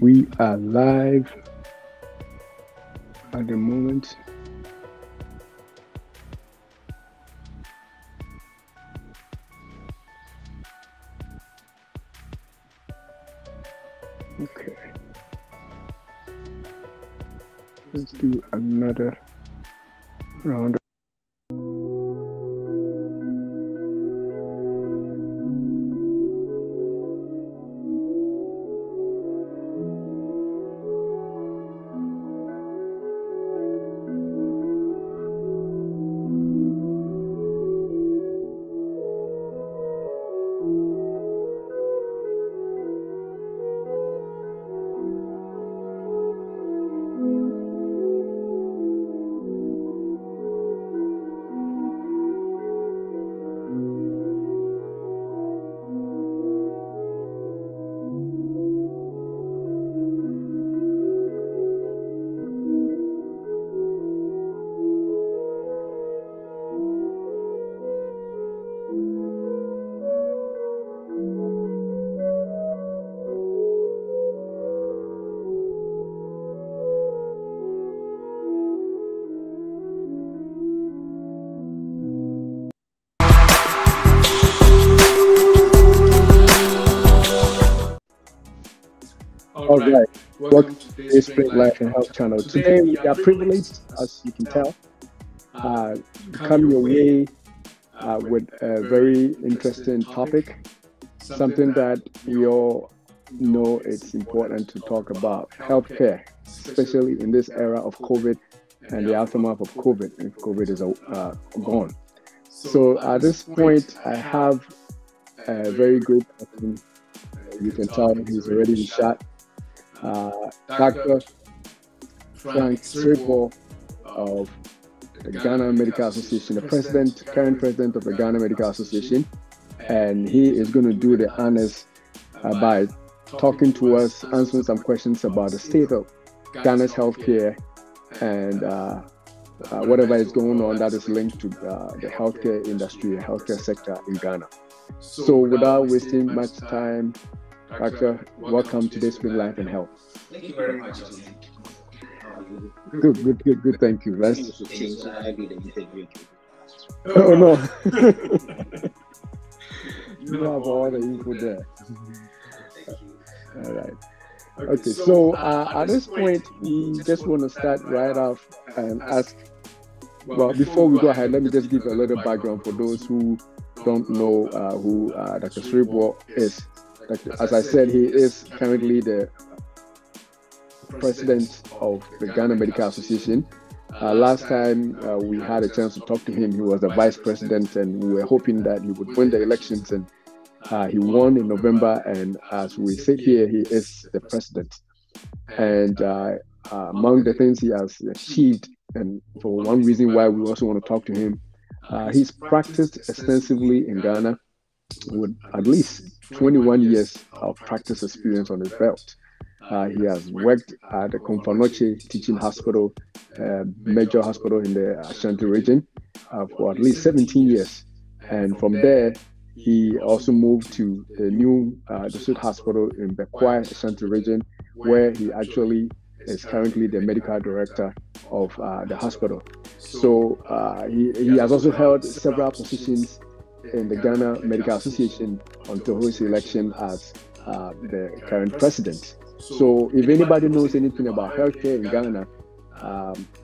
We are live at the moment. Okay. Let's do another round. Welcome to this Great Life and Health channel. Today we are privileged, as you can tell, come your way with a very interesting topic, something that we all know it's important to talk about, healthcare, especially in this era of COVID and the aftermath of COVID, if COVID is gone. So at this point, I have a very good person. You can tell he's already in shot. Dr. Frank Serebour of the Ghana Medical Association, the president, current president of the Ghana Medical Association, and he is going to do the honors by talking to us, answering some questions about the state of Ghana's healthcare and whatever is going on that is linked to the healthcare industry, the healthcare sector in Ghana. So without wasting much time, Doctor, welcome to this Great Life and Health. Thank you very much. Good, thank you. Let's... Oh no. You have all the info there. Thank you. All right. Okay, so at this point, we just want to start right off and ask, well, before we go ahead, let me just give a little background for those who don't know who Dr. Serebour is. As I said, he is currently the president of the Ghana Medical Association. Last time we had a chance to talk to him, he was the vice president, and we were hoping that he would win the elections, and he won in November, and as we sit here, he is the president. And among the things he has achieved, and for one reason why we also want to talk to him, he's practiced extensively in Ghana with at least 21 years of practice experience on his belt. He has worked at the Komfo Anokye Teaching Hospital, major hospital in the Ashanti region, for at least 17 years. And from there, he also moved to the new Dosuit hospital in Bekwai, Ashanti region, where he actually is currently the medical director of the hospital. So he has also held several positions in the Ghana Medical Association until his election as the current president. So if anybody knows anything about healthcare in Ghana,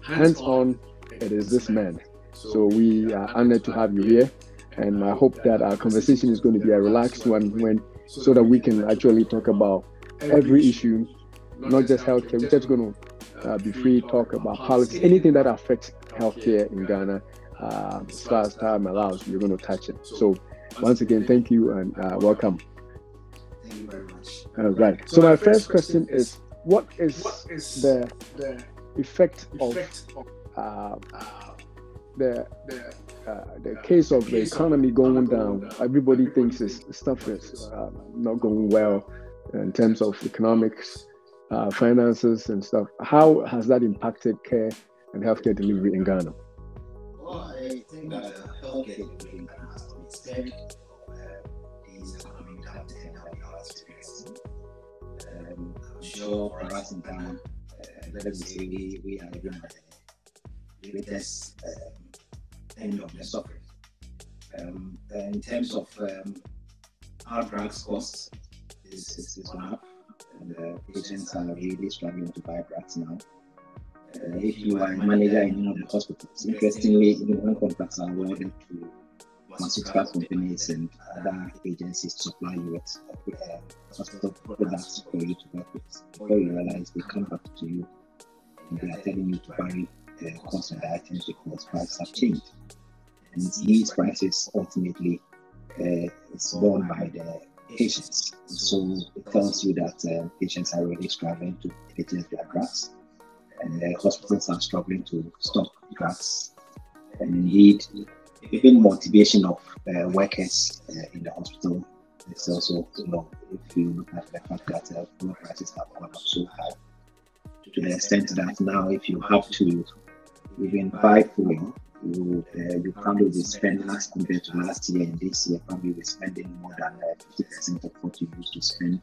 hands-on, it is this man. So we are honored to have you here, and I hope that our conversation is going to be a relaxed one, so that we can actually talk about every issue, not just healthcare. We're just going to be free to talk about politics, anything that affects healthcare in Ghana. As far as time allows, we're going to touch it. So once again, thank you and welcome. Thank you very much. All right. So my first question is, what is the effect of the case of the economy going down? Everybody thinks stuff is not going well in terms of economics, finances and stuff. How has that impacted care and healthcare delivery in Ghana? Well, I think that healthcare delivery has been instead of these economic downturn that we are experiencing. I'm sure for us in Ghana, let us say we are living at the greatest end of the suffering. In terms of our drugs costs, is gone up, and patients are really struggling to buy drugs now. If you are a manager in one of the hospitals, interestingly, one contracts are awarded to pharmaceutical companies and other agencies to supply you with hospital products for you to work with. Before you realize, they come back to you and they are telling you to buy cost of the items because prices have changed. And these prices ultimately is borne by the patients. So it tells you that patients are really struggling to purchase their drugs, and the hospitals are struggling to stock drugs. And indeed, even motivation of workers in the hospital is also low. If you look at the fact that food prices have gone up so high, to the extent that now if you have to even buy food, you probably will spend less compared to last year and this year. Probably we're spending more than 50% of what you used to spend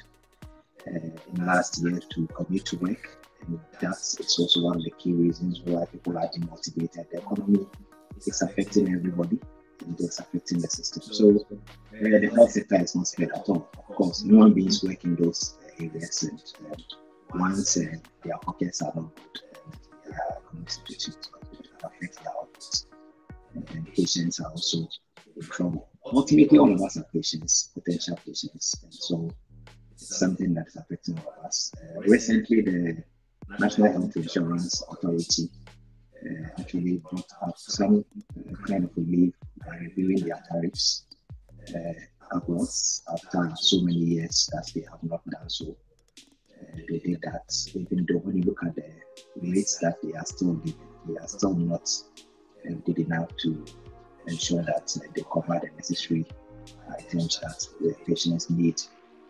in last year to commute to work. And that's also one of the key reasons why people are demotivated. The economy is affecting everybody, and it's affecting the system. So the health sector is not spared at all. Of course, no one beings work in those areas, and once their pockets are not good, their institutions affect their outputs. And patients are also in trouble. Ultimately, all of us are patients, potential patients, and so it's something that is affecting all of us. Recently, the National Health Insurance Authority actually brought up some kind of relief by reviewing their tariffs upwards after so many years that they have not done so. They did that, even though when you look at the rates that they are still giving, they are still not good enough to ensure that they cover the necessary items that the patients need,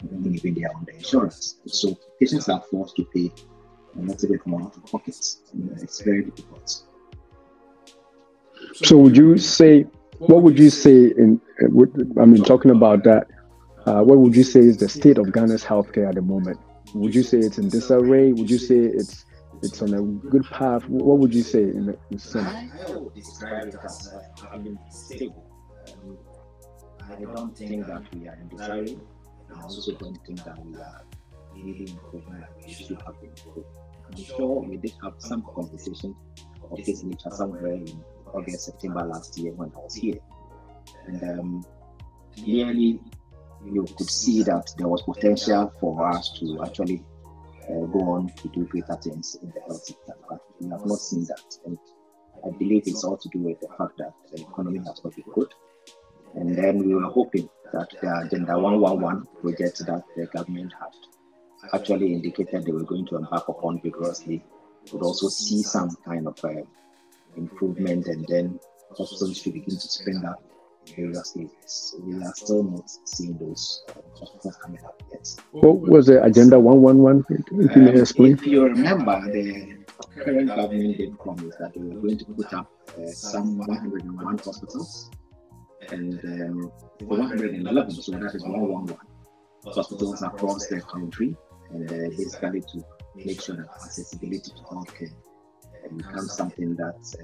even they are on the insurance. So patients are forced to pay a little bit more out of pocket. It's very difficult. So, talking about that, what would you say is the state of Ghana's healthcare at the moment? Would you say it's in disarray? Would you say it's on a good path? What would you say in the sense? I would describe it as having stable. I don't think that we are in disarray. I also don't think that we are really improving that we should have improved. I'm sure we did have some conversation of this nature somewhere in August, September last year when I was here. And clearly, you could see that there was potential for us to actually go on to do greater things in the health sector, but we have not seen that. And I believe it's all to do with the fact that the economy has not been good. And then we were hoping that the Agenda 111 project that the government had actually indicated they were going to embark upon vigorously would also see some kind of improvement, and then hospitals should begin to spend up various areas. We are still not seeing those hospitals coming up yet. What was the Agenda 111? If you remember, the current government did promise that they were going to put up some 101 hospitals, and 111, so that is 111 hospitals across the country, and basically to make sure that accessibility to healthcare becomes something that's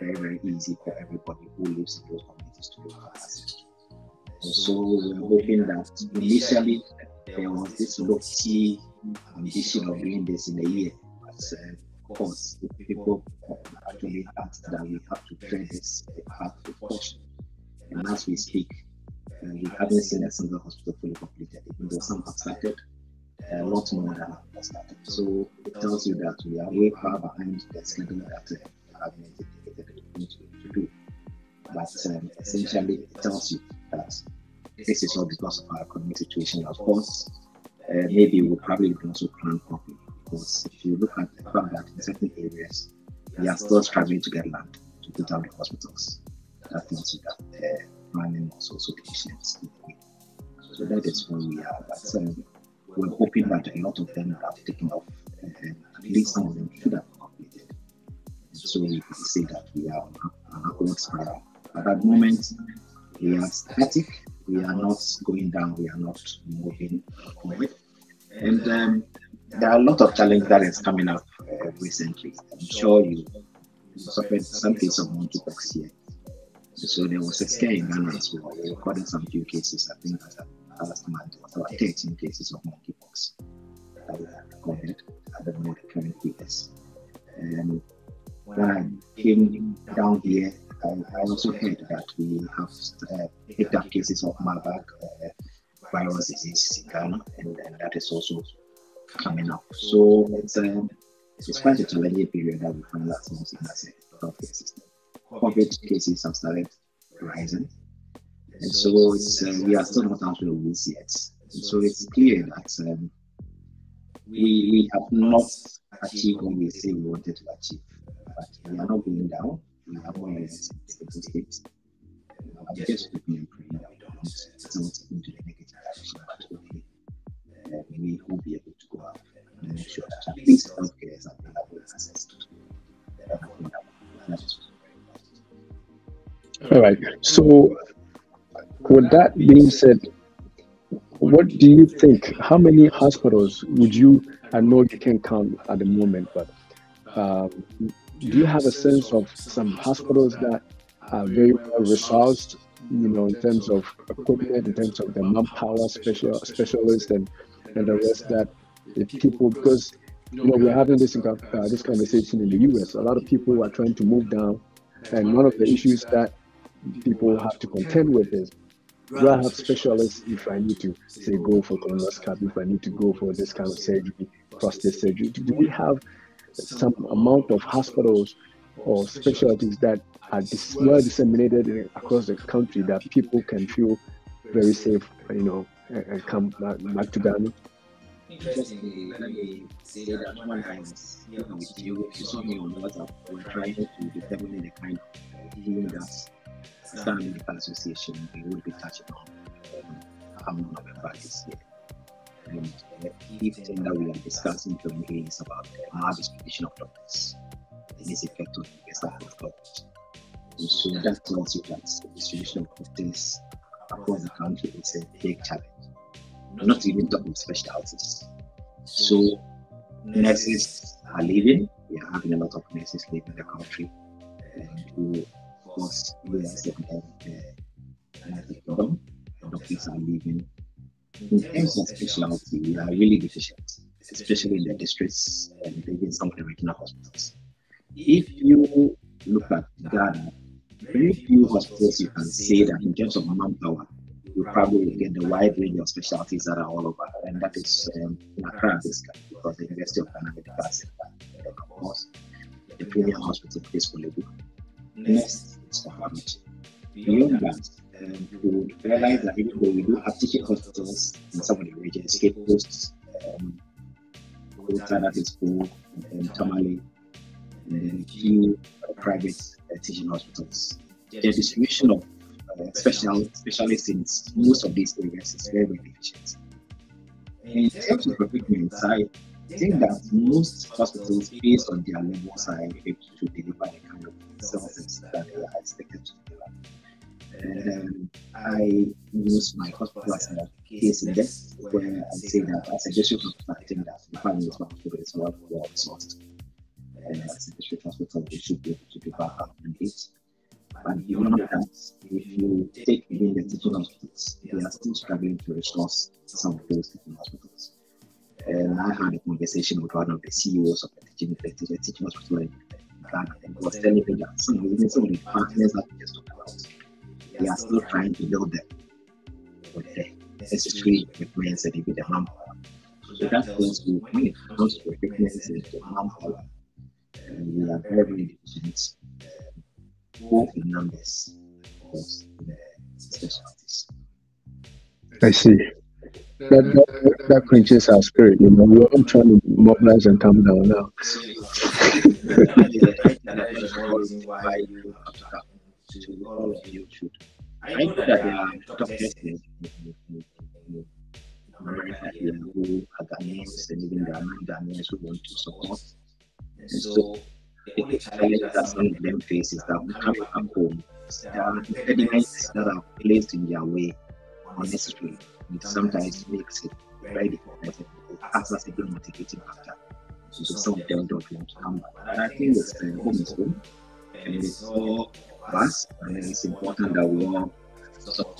very, very easy for everybody who lives in those communities to have access to. And so we're hoping that initially there was this low-key ambition of doing this in a year. But of course, if people actually asked that we have to tread this path with caution. And as we speak, we haven't seen a single hospital fully completed, even though some have started, a lot more than have started. So it tells you that we are way far behind the schedule that the government indicated we need to do. But essentially, it tells you that this is all because of our economic situation. Of course, maybe we probably can also plan properly, because if you look at the fact that in certain areas, we are still struggling to get land to put out the hospitals. That tells you that planning was also deficient in the way. So that is where we are. But we're hoping that a lot of them have taken off, and at least some of them should have completed. So we can say that we are on an upward spiral. But at the moment, we are static. We are not going down. We are not moving forward. And there are a lot of challenges that is coming up recently. I'm sure you suffered some case of monkeypox here. So there was a scare in Ghana as well. We recorded some few cases, I think, last month, about 13 cases of monkeypox that were recorded. I don't know the current figures. And when I came down here, I also heard that we have picked up cases of Marburg virus disease in Ghana, and that is also coming up. So it's quite a challenging period that we found last month in our healthcare system. COVID cases have started rising, and so it's, we are still not out of the woods yet. And so it's clear that we have not achieved what we say we wanted to achieve, but we are not going down. We have more statistics. I'm just hoping and praying that we don't settle into the negative direction, but we will be able to go out and make sure that at least healthcare is available access to that. All right. So, with that being said, what do you think? How many hospitals would you? I know you can count at the moment, but do you have a sense of some hospitals that are very well resourced? You know, in terms of equipment, in terms of the manpower, specialists, and the rest that if people, because you know we're having this conversation in the U.S. A lot of people are trying to move down, and one of the issues that people have to contend with is, do I have specialists if I need to, say, go for colonoscopy, if I need to go for this kind of surgery, prostate surgery? Do we have some amount of hospitals or specialties that are well disseminated across the country that people can feel very safe, you know, and come back to Ghana? Interestingly, let me say that one time with you, if you saw me on WhatsApp, we were trying to determine the kind of healing that the Ghana Medical Association would be touching on among our practice here. And the key thing that we are discussing today is about the maldistribution of doctors and its effect on investor health coverage. And so that tells you that the distribution of doctors across the country is a big challenge. I'm not even talking specialties. So nurses are leaving. We are having a lot of nurses leaving the country, and who, of course, we are still at the bottom. Doctors are leaving. In terms of specialty, we are really deficient, especially in the districts and even some of the regional hospitals. If you look at Ghana, very few hospitals you can say that in terms of manpower, you probably get the wide range of specialties that are all over, and that is in Accra, because the University of Ghana Medical Association, of course, the premier hospital is Korle Bu. Next is pharmacy. Beyond that, we would realize that even though we do have teaching hospitals in some of the regions, Cape Coast, Volta, that is Komfo, and Tamale, and then a few private teaching hospitals. The distribution of specialists in most of these areas is very, very efficient. In terms of equipment, I think that most hospitals, based on their levels, are able to deliver the kind of services that they are expected to deliver. And I use my hospital as a case index, where I say that as a district hospital, I think that the family hospital is well resourced. And as a district hospital, we should be able to deliver our mandate. And beyond that, if you take even the teaching hospitals, they are still struggling to resource some of those teaching hospitals. And I had a conversation with one of the CEOs of the teaching hospital in Ghana, and he was telling me that some of the partners that we just talked about, they are still trying to build them with the necessary equipment and even the manpower. So that tells you when it comes to equipment and the manpower, we are very, very deficient. Both in numbers, of course, in the specialties. I see. That quenches our spirit, you know. We're all trying to mobilize and calm down now. Why you to all of you should. I know that there are doctors in America who are Ghanaians and even Ghanaians who want to support. And so the only challenge that some of them face is that we come back home. There are impediments that are placed in their way unnecessarily, which sometimes makes it very difficult acts as a good motivating factor. So some of them don't want to come back. But I think it's home is home, and it's all of us, and it's important that we all sort of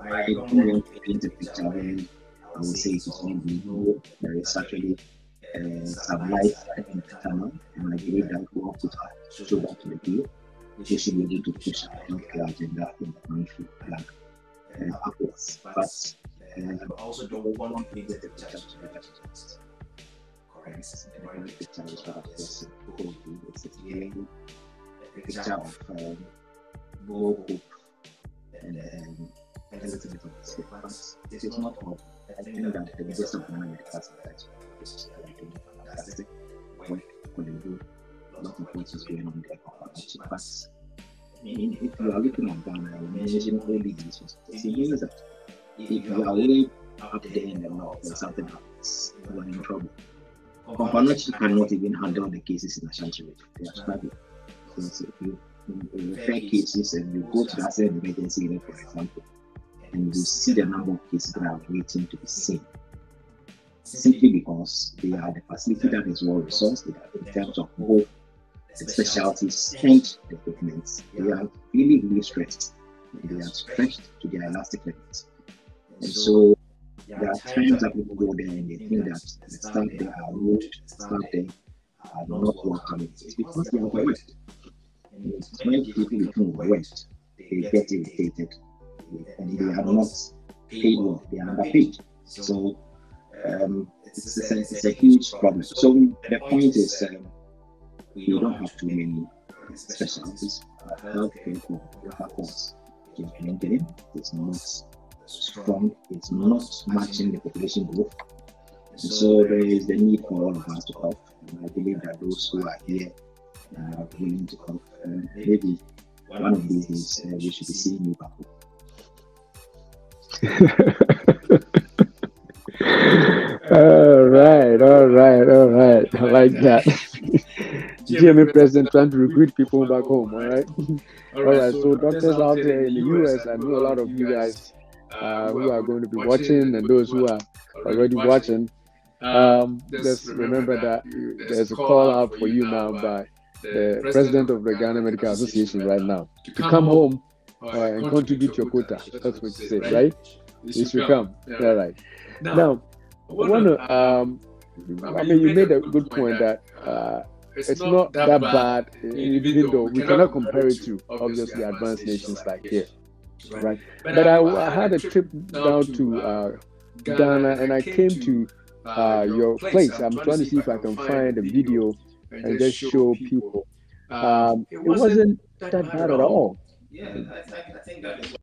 I don't want to paint a picture when I would say it's all we know. There is actually some life in Tamale, and I believe that we all put our shoulder to the deal, which is should be able to push our healthcare agenda in the country upwards. But I also don't want to paint a picture to the deficit. Correct. And I want to paint a picture of no hope. And a little bit of this, it is not all. I think that the business of Ghana Medical Association is doing fantastic work. Korle Bu, a lot of things is going on there. But if you are looking at Ghana, you mentioned only these ones. It means that if you are really up there in the north and something happens, you are in trouble. Komfo Anokye cannot even handle the cases in Ashanti. They are struggling. So if you refer cases and you go to the asset emergency unit, for example, and you see the number of cases that are waiting to be seen, simply because they are the facility that is well resourced in terms of both the specialties and the equipment. They are really, really stretched. They are stretched to their elastic limits. And so there are times that people go there and they think that the staff there are rude, the staff there are not welcoming. It's because they are overwhelmed. And when people become overwhelmed, they get irritated. And they are not paid well, they are underpaid. So it's a huge problem. So the point is, we don't have too many specialties. Healthcare for the course is maintained, it's not strong, it's not matching the population growth. And so there is the need for all of us to help. And I believe that those who are here are willing to help. Maybe one of these days we should be seeing you back home. All right. I like that. GMA president trying to recruit people back home, all right? All right, so doctors out there in the US, I know a lot of you guys who are going to be watching and those who are already watching. Just remember that there's a call out for you now by the president of the Ghana Medical Association right now to come home and contribute your quota. That's what you say, right? You should come. Yeah. All right. Now, you made a good point that it's not that bad, even though we cannot compare it to obviously advanced nations like here, right? But I had a trip down to Ghana, and I came to your place. I'm trying to see if I can find a video and just show people. It wasn't that bad at all. Yeah, I think that is.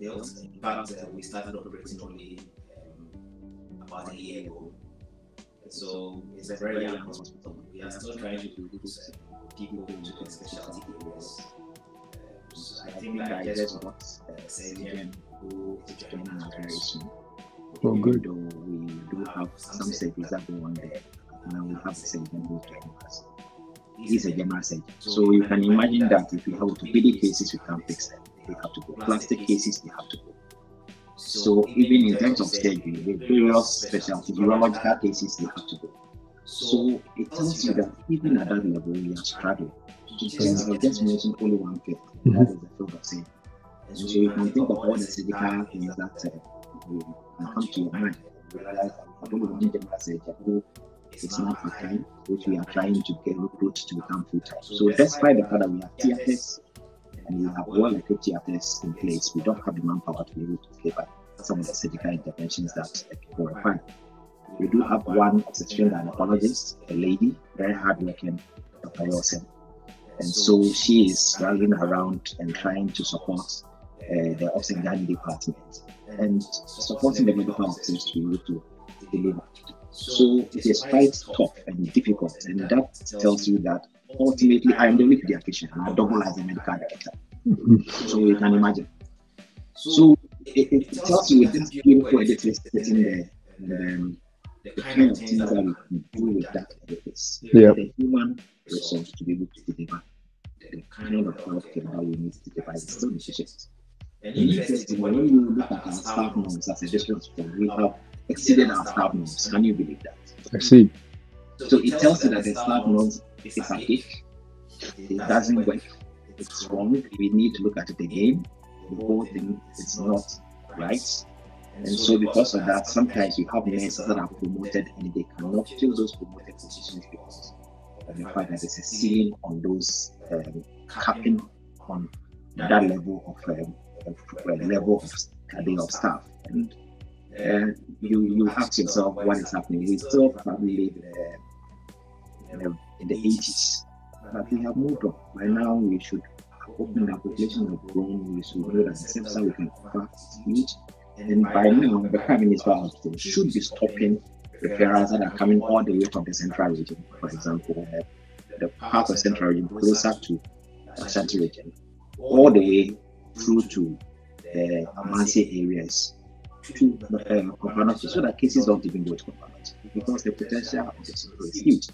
In fact, we started operating only about a year ago. So it's a very young hospital. We are still trying to recruit people into the specialty areas. So I think that I just want surgeon who is joining us very soon. Oh, good. We do have some surgeons that go on there, and we have the surgeon who is joining us. He's a general surgeon. So you can imagine that if we have orthopedic cases, we can't fix them. They have to go. Plastic cases, they have to go. So even in terms of surgery, the various specialty urological cases, they have to go. So it tells you that even at that level, we are struggling. Because I just mentioned only one thing, and that is the field of surgery. And so you can think of all the surgical things that come to your mind. You realize I don't want to general surgery. It's not full time, which we are trying to get recruits to become full time. So despite the fact that we have theatres, and we have well-equipped theatres in place, we don't have the manpower to be able to deliver some of the surgical interventions that people require. We do have one obstetrician gynecologist, a lady, very hardworking, Dr. Roche, and so she is running around and trying to support the obstetrician department and supporting the medical officers to be able to deliver. So it is quite tough and difficult, and that tells you that ultimately I am the lead pediatrician and I double as a medical director. So you can imagine. So it tells you that game for it is sitting there, and the kind of things that we can do with that purpose. Yeah. The human resource to be able to deliver the kind of healthcare that we need to deliver is still the shortest. And interesting, when you look at our staff norms as a district hospital, we have exceeded our staff norms. Can you believe that? I see. So it tells you that the staff norms is archaic. It doesn't work. It's wrong. We need to look at it again. The whole thing is not right. And so because of that, sometimes you have nurses that are promoted and they cannot fill those promoted positions because of the fact that there's a ceiling on those, capping on that level of study of staff. And you ask yourself what is happening. We still probably in the 80s, but we have moved on. By now, we should open the application of grown, we should know that the we can fast eat. And by now, the Prime Minister should be stopping referrals that are coming all the way from the central region. For example, the part of central region closer to Ashanti region, all the way through to the Amansi areas, to Komfo Anokye, so that cases don't even go to Komfo Anokye, because the potential of the sector is huge.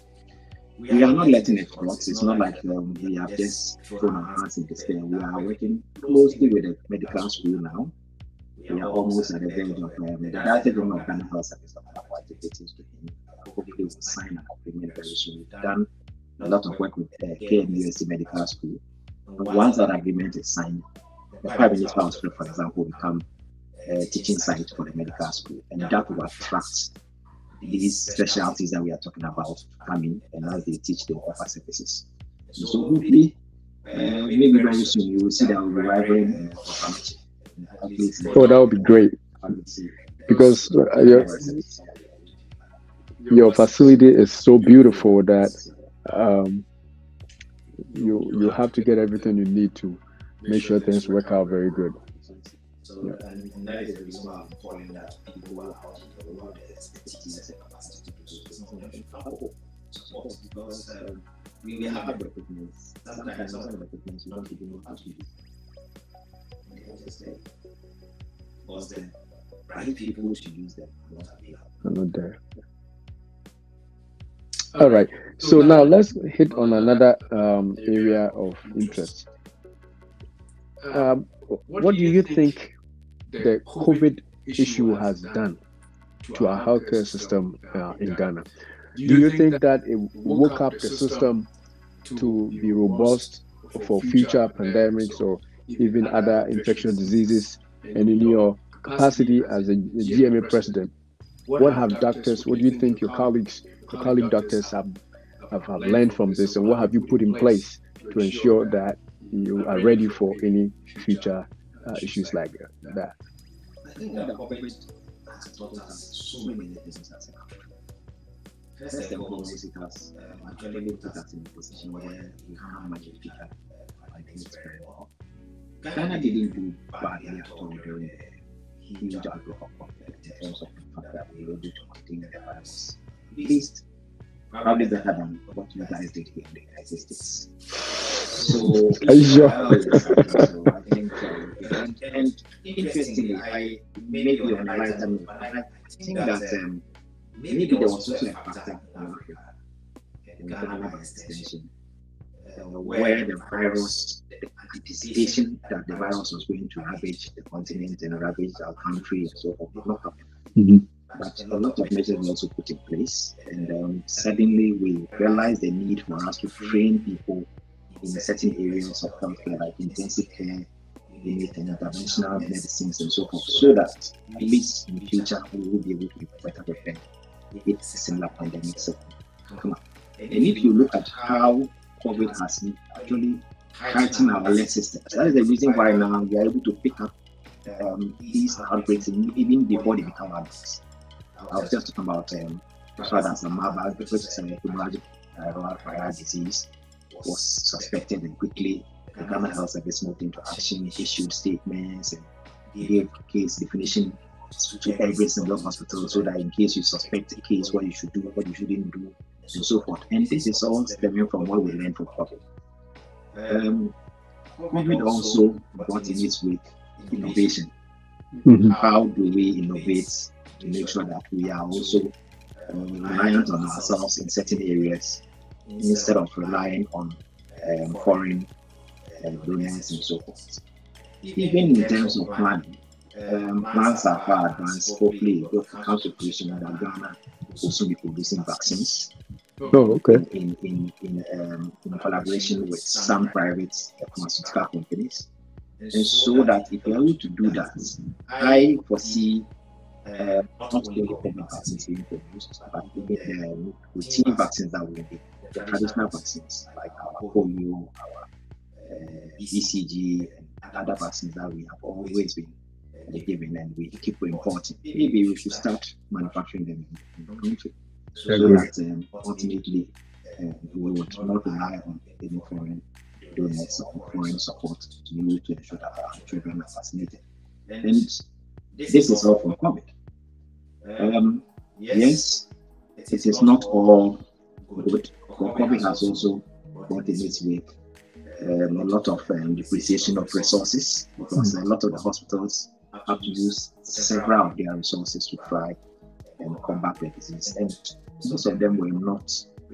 We are not letting it rot. It's not like we have just thrown our hands in despair. We are working closely with the medical school now. We are almost at the verge of the Director General of Ghana Health Service of our activities with him. Hopefully, we will sign an agreement very soon. We've done a lot of work with KMUSD Medical School. Once that agreement is signed, the Prime Minister Hospital, for example, will become a teaching site for the medical school, and that will attract these specialties that we are talking about coming, and as they teach, they offer services. And so hopefully, maybe very soon you will see that we're arriving. Oh, that would be great, because your facility is so beautiful that you have to get everything you need to make sure things work out very good. So, and that is the reason why I'm calling that people are out in the world, the expertise and capacity to do so. It's not an example support, because we have recruitment. Sometimes not recruitment, we don't even know how to do it. They just say, because the right people should use them are not available. I'm not there. All right. So now let's hit on another area of interest. What do you think the COVID issue has done to our healthcare system in Ghana? Do you think that it woke up the system to be robust for future pandemics or even other infectious diseases? And in your capacity as a GMA president, what have doctors, what do you think your colleague doctors have learned from this, and what have you put in place to ensure that you are ready for any future issues like that? I think that COVID has taught us so many things as a country. First of all, it has actually put us in a position where we can't manage things very well. Ghana didn't do badly at all during a huge outbreak of conflict in terms of the fact that we were able to contain the virus. At least, probably better than what you guys did here in the United States. So, I think, and interestingly, I maybe analyzed them, but I think that maybe there was also a factor in Ghana extension, where the virus, the anticipation that the virus was going to ravage the continent and ravage our country and so forth, not happening. But a lot of measures were also put in place, and suddenly we realized the need for us to train people in certain areas of healthcare, like intensive care, interventional medicines, and so forth, so that at least in the future we will be able to be better prepared if similar pandemics come up. And if you look at how COVID has actually heightened our alert systems, that is the reason why now we are able to pick up these outbreaks even before they become outbreaks. I was just talking about the hemorrhagic disease was suspected, and quickly the Ghana Health Service moved into action, issued statements, and gave case definition to every single hospital, so that in case you suspect a case, what you should do, what you shouldn't do, and so forth. And this is all stemming from what we learned from COVID. COVID also brought in its wake innovation. How do we innovate to make sure that we are also reliant on ourselves in certain areas instead of relying on foreign donors and so forth. Even in terms of planning, plans are far advanced. Hopefully, it comes to fruition that Ghana will also be producing vaccines. Oh, okay. In collaboration with some private pharmaceutical companies, and so that if we are able to do that, I foresee not only COVID vaccines being produced, but even routine vaccines that will be the traditional vaccines like our polio, our BCG, and other vaccines that we have always been given and we keep importing. Maybe we should start manufacturing them in the country. So that ultimately we would not rely on any foreign donors or foreign support to be able to ensure that our children are vaccinated. And this is all for COVID. Yes, it is not all good. COVID has also brought in its wake a lot of depreciation of resources, because a lot of the hospitals have to use several of their resources to try and combat the disease, and most of them will not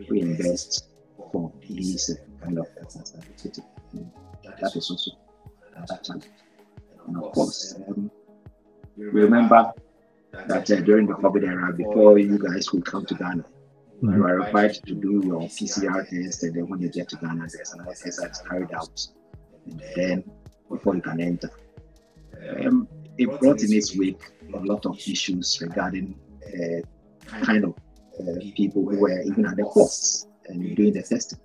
reinvest for these kind of efforts that we take. That is also another challenge. And of course, remember that during the COVID era, before you guys would come to Ghana, you are required to do your PCR test, and then when you get to Ghana, there's another test that's carried out, and then before you can enter. It brought in its wake a lot of issues regarding kind of people who were even at the courts and doing the testing.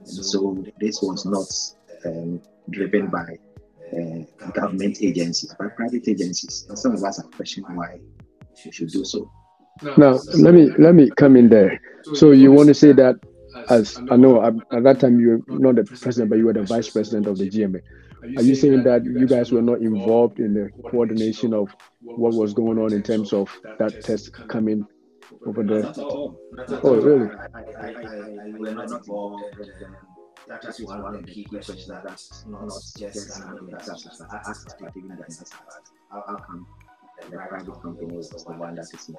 And so this was not driven by government agencies, but private agencies. And some of us are questioning why we should do so. Now, let me come in there. So you want to say that, as I know, at that time you were not the president, but you were the vice president of the GMA. Are you saying that you guys were not involved in the coordination of what was going on in terms of that test coming over there? Oh, really? I were not involved. That is one of the key questions that asked, not just asked, but even how come the private company was the one that is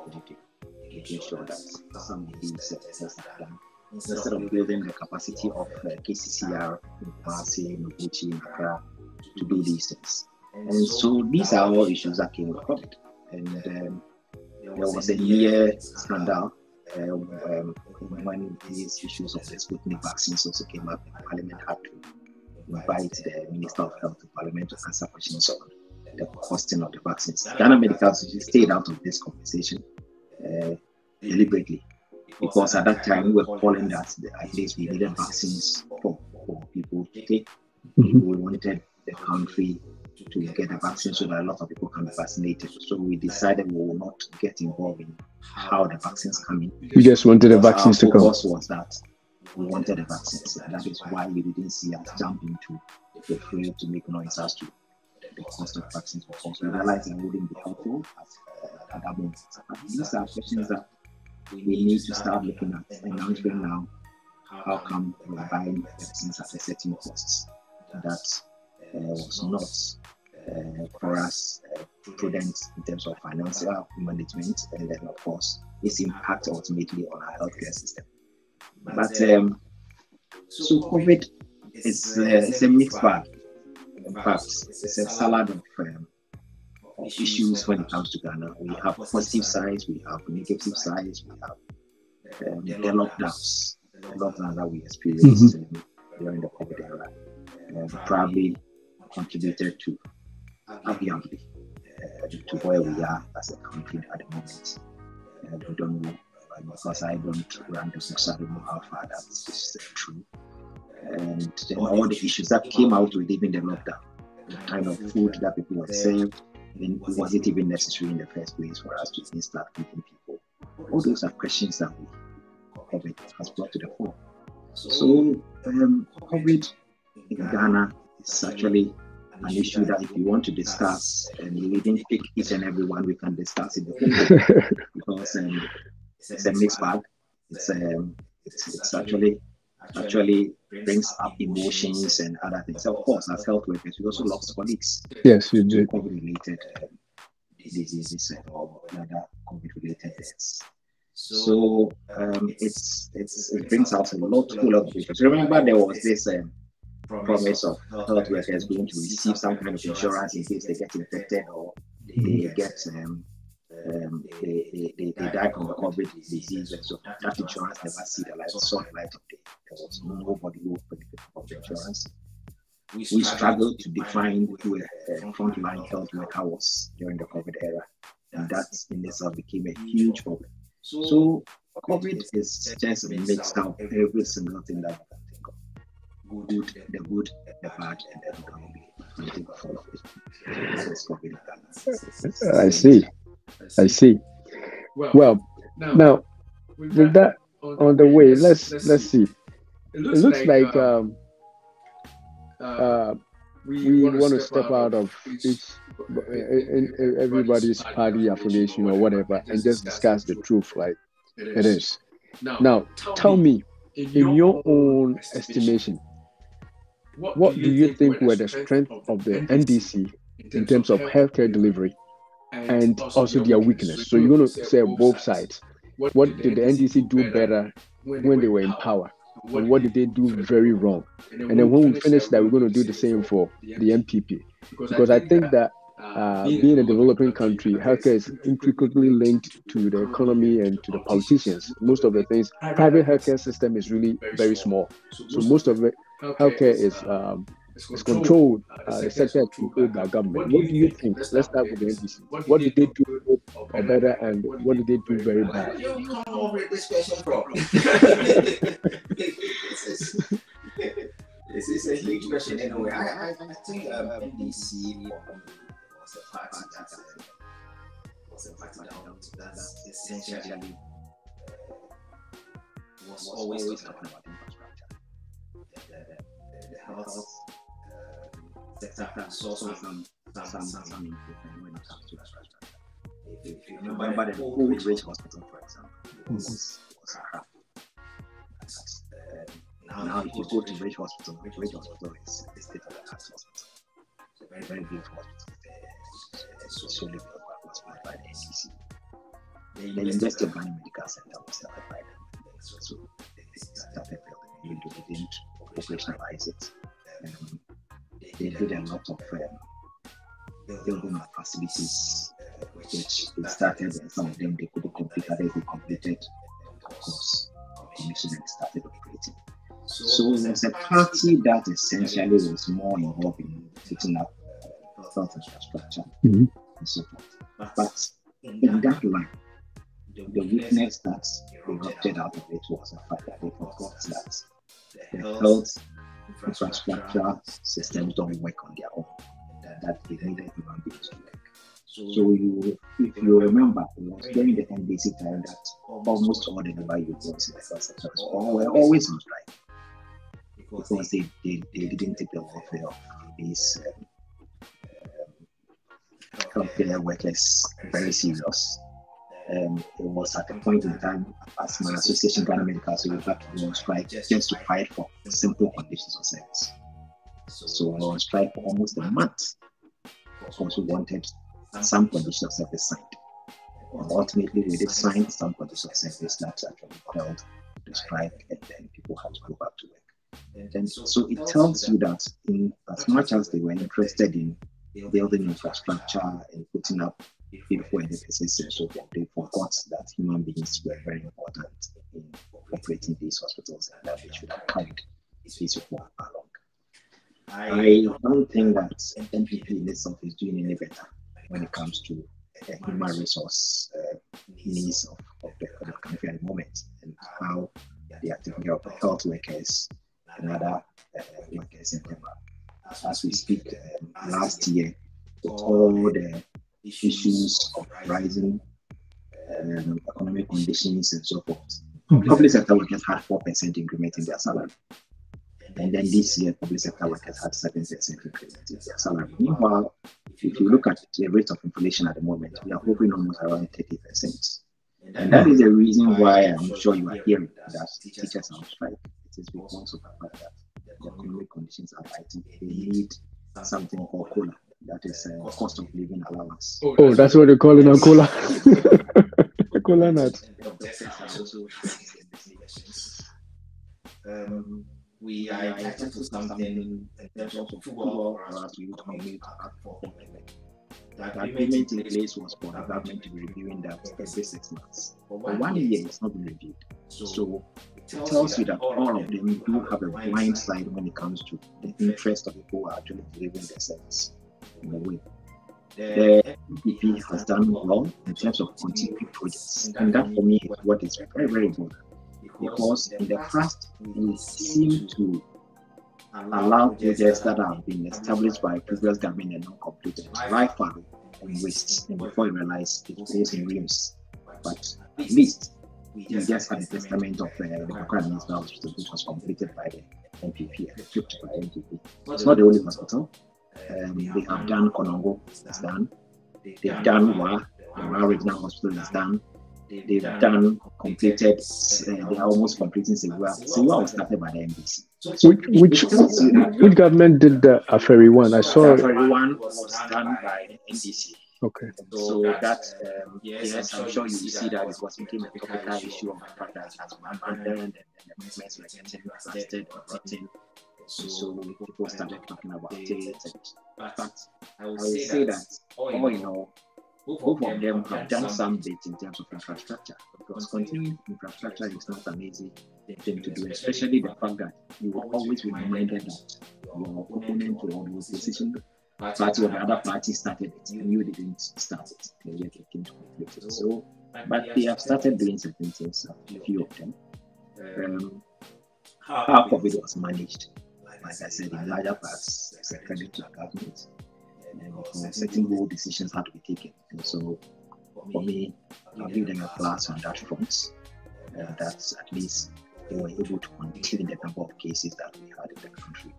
making sure that some of these tests are done, instead of building the capacity of KCCR in Tamale, Noguchi, and Accra to do these things. And so these are all issues that came with COVID. And there was a year scandal when these issues of the Sputnik vaccines also came up, and Parliament had to invite the Minister of Health to Parliament to answer questions on the costing of the vaccines. Ghana Medical Association stayed out of this conversation deliberately, because at that time we were calling that at least we needed vaccines for people to take. We wanted the country to get a vaccine so that a lot of people can be vaccinated. So we decided we will not get involved in how the vaccines come in. You just wanted the vaccines to come. Our focus was that we wanted the vaccines. And that is why you didn't see us jump into the fray to make noise as to the cost of vaccines. Because we realized it wouldn't be helpful at that moment. These are questions that we need to start looking at and answering now. How come we are buying vaccines at a certain cost? That was not for us prudent in terms of financial management, and then of course its impact ultimately on our healthcare system. But so COVID is it's a mixed bag. In fact, it's a salad of issues when it comes to Ghana. We have positive sides, we have negative sides, we have the lockdowns. The lockdown that we experienced during the COVID era probably contributed to arguably to where we are as a country at the moment. We don't know, because I don't run the books, I don't know how far that is true. And then all the issues that came out with even the lockdown, the kind of food that people were served, then was it even necessary in the first place for us to start feeding people? All those are questions that we COVID has brought to the fore. So COVID in Ghana is actually an issue that if you want to discuss, and we didn't pick each and every one, we can discuss it before, because it's a mixed bag. It's actually brings up emotions and other things. Of course, as health workers, we also lost colleagues. Yes, you did. COVID-related diseases or other COVID-related deaths. So it brings out a lot of issues. Remember, there was this promise of health workers going to receive some kind of insurance in case they get infected or they get they die from a COVID disease. And so that insurance never see the light, saw the light of day. There was nobody who benefited from the insurance. We struggled to define who a frontline health worker was during the COVID era, and that in itself became a huge problem. So COVID is just mixed up every single thing that we can think of. The good, the bad, and the ugly. I see. I see. Well, now with that on the way, let's see. It looks like we want to step out of each, in everybody's party affiliation or whatever, and just discuss the truth like it is. Now, tell me, in your own estimation, what do you think were the strength of the NDC in terms of healthcare delivery and also their weakness? So you're going to say both sides. What did the NDC do better when they were in power? And what did they do very wrong? And then when we finish that, we're going to do the same for the MPP. Because I think that being a developing country, healthcare is intricately linked to the economy and to the politicians. Most of the things, private healthcare system is really very small. So most of it, healthcare is controlled, the sector is controlled by government. What do you think? Let's start with the NDC. What did they do better and what did they do very bad? You can't overrate this question problem. This is a huge question in a way. I think NDC was a party that essentially was always talking about infrastructure. The health sector can saw some improvement when it comes to infrastructure. If you remember the old rich hospital, for example, it was Accra. Now, if you go to Rich Hospital is state of the art hospital. It's a very, very beautiful hospital. It's socially built by the NDC. The University of Ghana Medical Center was started by them. So they started building, even though they didn't operationalize it. They did a lot of building of facilities, which they started, and some of them they couldn't complete, others they completed, of course, commission and started operating. So there's a party that essentially was more involved in setting up health infrastructure and so forth. But in that line, the weakness that erupted out of it was the fact that they forgot that the health infrastructure systems don't work on their own, that they needed human beings to work. So if you remember, it was during the NDC time that almost all the labor unions in the health sector were always on strike, because they didn't take the welfare of these healthcare workers very serious. It was at a point in time, as my association, Ghana Medical Association, we had to go on strike just to fight for simple conditions of service. So we were on strike for almost a month, because we wanted some conditions of service signed. And ultimately, we did sign some conditions of service that actually held the strike, and then people had to go back to work. And so it tells you that, in as much as they were interested in building infrastructure and putting up beautiful edifices and so forth, they forgot that human beings were very important in operating these hospitals, and that they should have carried this piece of work along. I don't think that NPP in itself is doing any better when it comes to human resource needs of the country at the moment, and how they are taking care of health workers and other workers in Denmark. As we speak, last year, with all the issues of rising economic conditions and so forth, public sector workers had 4% increment in their salary. And then this year, public sector workers had 7% increment in their salary. Meanwhile, if you look at the rate of inflation at the moment, we are hovering almost around 30%. And that is the reason why I'm sure you are hearing that teachers are on strike. It is because of the fact that the economic conditions are fighting. They need something called cola. That is a cost of living allowance. Oh, that's what they call it now, cola. Cola nut. We are attracted to something in terms of football, or as we commonly back for. The agreement in place was for the government to be reviewing that every 6 months. For 1 year, it's not been reviewed. So it tells you that all of them do have a blindside when it comes to the interest of people who are actually delivering their service in a way. The NPP has done well in terms of continuing projects, and that for me is what is very, very important. Because in the past, we seem to allow projects that have been established by previous government and not completed, rifle and waste, and before you realize it goes in ruins. But at least we just had a testament of the Bekwai Municipal Hospital, which was completed by the NPP, equipped by NPP. It's not the only hospital. They have done Konongo, it's done. They have done Wa, the Wa Regional Hospital is done. They've done, completed, they are almost completing Segura. Segura was started by the NDC. So which government did the Aferi one? I saw it. Aferi one was done by the NDC. Okay. So that, yes, I'm sure you see that it was became a topical issue of practice as one brother and the movements were getting arrested or rotten. So people started talking about it. But I would say that all in all, both of them have done some bit in terms of infrastructure, because continuing infrastructure is not an easy thing to do, especially the fact that you will always be reminded that your opponent or your opposition party or the other party started it, and you didn't start it, and yet it came to complete it. So, but they have started doing certain things, a few of them. Half of it was managed, like I said, in larger parts, as a credit to the government. Certain role decisions had to be taken, and so for me, I'll give them a plus on that front. That's at least they were able to contain the number of cases that we had in the country,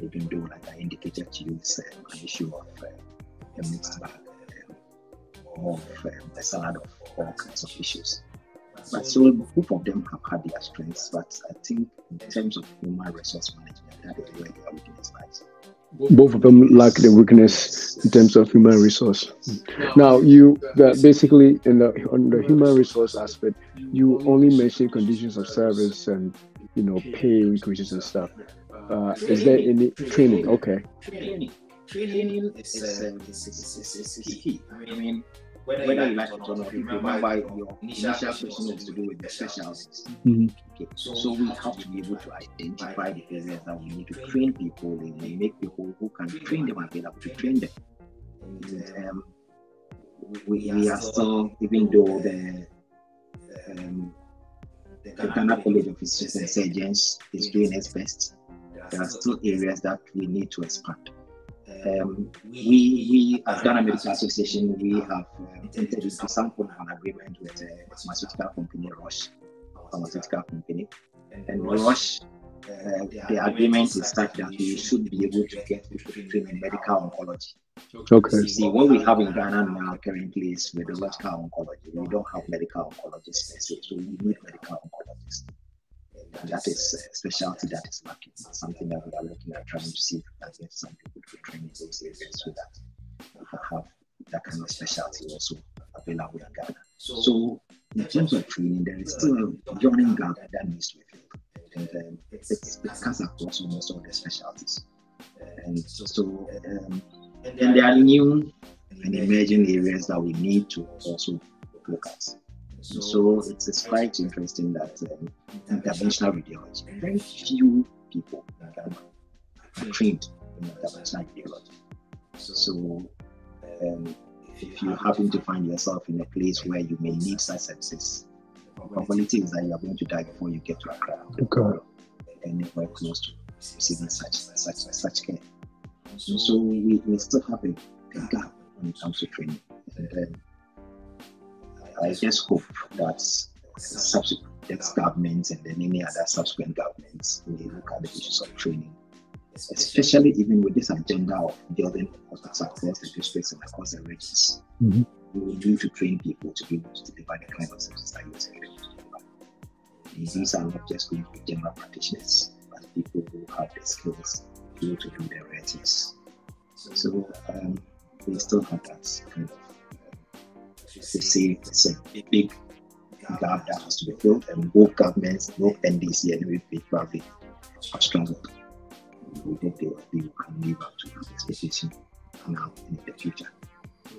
even though, like I indicated to you, it's an issue of a mixed bag, more of a salad of all kinds of issues. But so both of them have had their strengths, but I think in terms of human resource management, that is where their weakness lies. Both of them lack the weakness in terms of human resource. Now, you basically on the human resource aspect, you only mention conditions of service and pay increases and stuff. Is there any training? Okay. Training is key. I mean, whether you like it or not, remember your initial question is to do with the specialists. Okay. So we have to be able to identify the areas that we need to train people in and make people who can train them available to train them. And, we are still, even though the Ghana College of Physicians and Surgeons is doing its best, there are still areas that we need to expand. We as Ghana Medical Association, we have entered into some form of an agreement with a pharmaceutical company, Roche, and Roche, the agreement is such that we should be able to get people trained in medical oncology. Okay. You see, what we have in Ghana now currently is radiological oncology. We don't have medical oncologists, so we need medical oncologists. And that is a specialty that is lacking. It's something that we are looking at trying to see if we can get some people to train in those areas so that we can have that kind of specialty also available in Ghana. So, in terms of training, there is still a yawning gap that needs to be filled. And it cuts across almost all the specialties. And so, and there are new and emerging areas that we need to also look at. So it's quite interesting that interventional radiology, very few people in Ghana are trained in interventional radiology. So if you happen to find yourself in a place where you may need such services, the probability is that you are going to die before you get to Accra, okay, and anywhere close to receiving such care. So we still have a gap when it comes to training. And, I just hope that subsequent governments and then any other subsequent governments may look at the issues of training, especially even with this agenda of building hospitals across the districts and across the regions. We need to train people to be able to deliver the kind of services that you expect them to deliver. These are not just going to be general practitioners, but people who have the skills to be able to do their right things. So we still have that kind of 68%, a big gap that has to be filled, and both governments, both NDC and UST probably have struggled. We hope they can live up to that expectation now and in the future.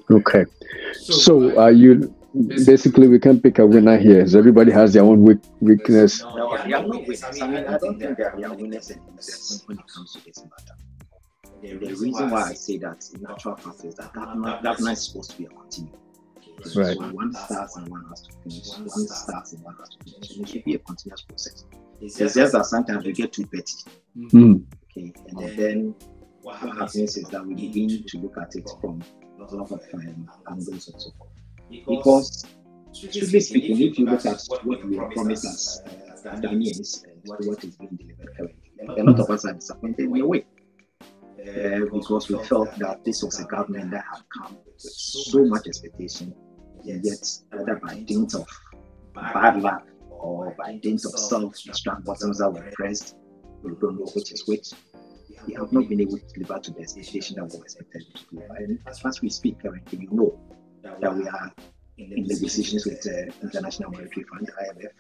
Okay, so you basically we can pick a winner here. So everybody has their own weakness. No, I mean, I don't think there are weaknesses when it comes to this matter. The reason why I say that in actual fact is that that night is supposed to be a continuum. Right. So one starts and one has to finish. One starts and one has to finish. It should be a continuous process. It's just that sometimes we get too petty. Mm. Okay, and then what happens is that we begin to look at it from a lot of angles and so forth. Because, strictly speaking, if you look at what we were promised as Ghanaians and what is being delivered currently, a lot of us are disappointed in a way. Because we felt that this was a government that had come with so much expectation, and yet either by dint of bad luck or by dint of self-destruct buttons that were pressed, we don't know which is which. We have not been able to deliver to the expectation that we were expected to deliver. And as we speak currently, you know that we are in negotiations with the International Monetary Fund, IMF,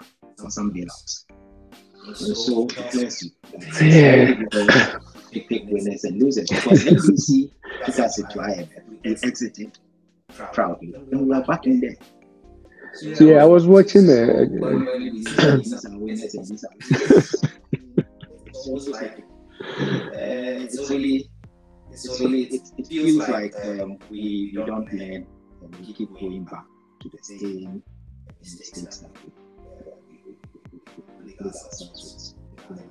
on some bailouts. And so it tells you that we pick winners and losers, because NDC took us into IMF. We exited proudly, and we are back in there. So yeah, I was watching it. It's almost like it feels like we don't learn, and we keep going back to the same mistakes that we make ourselves with.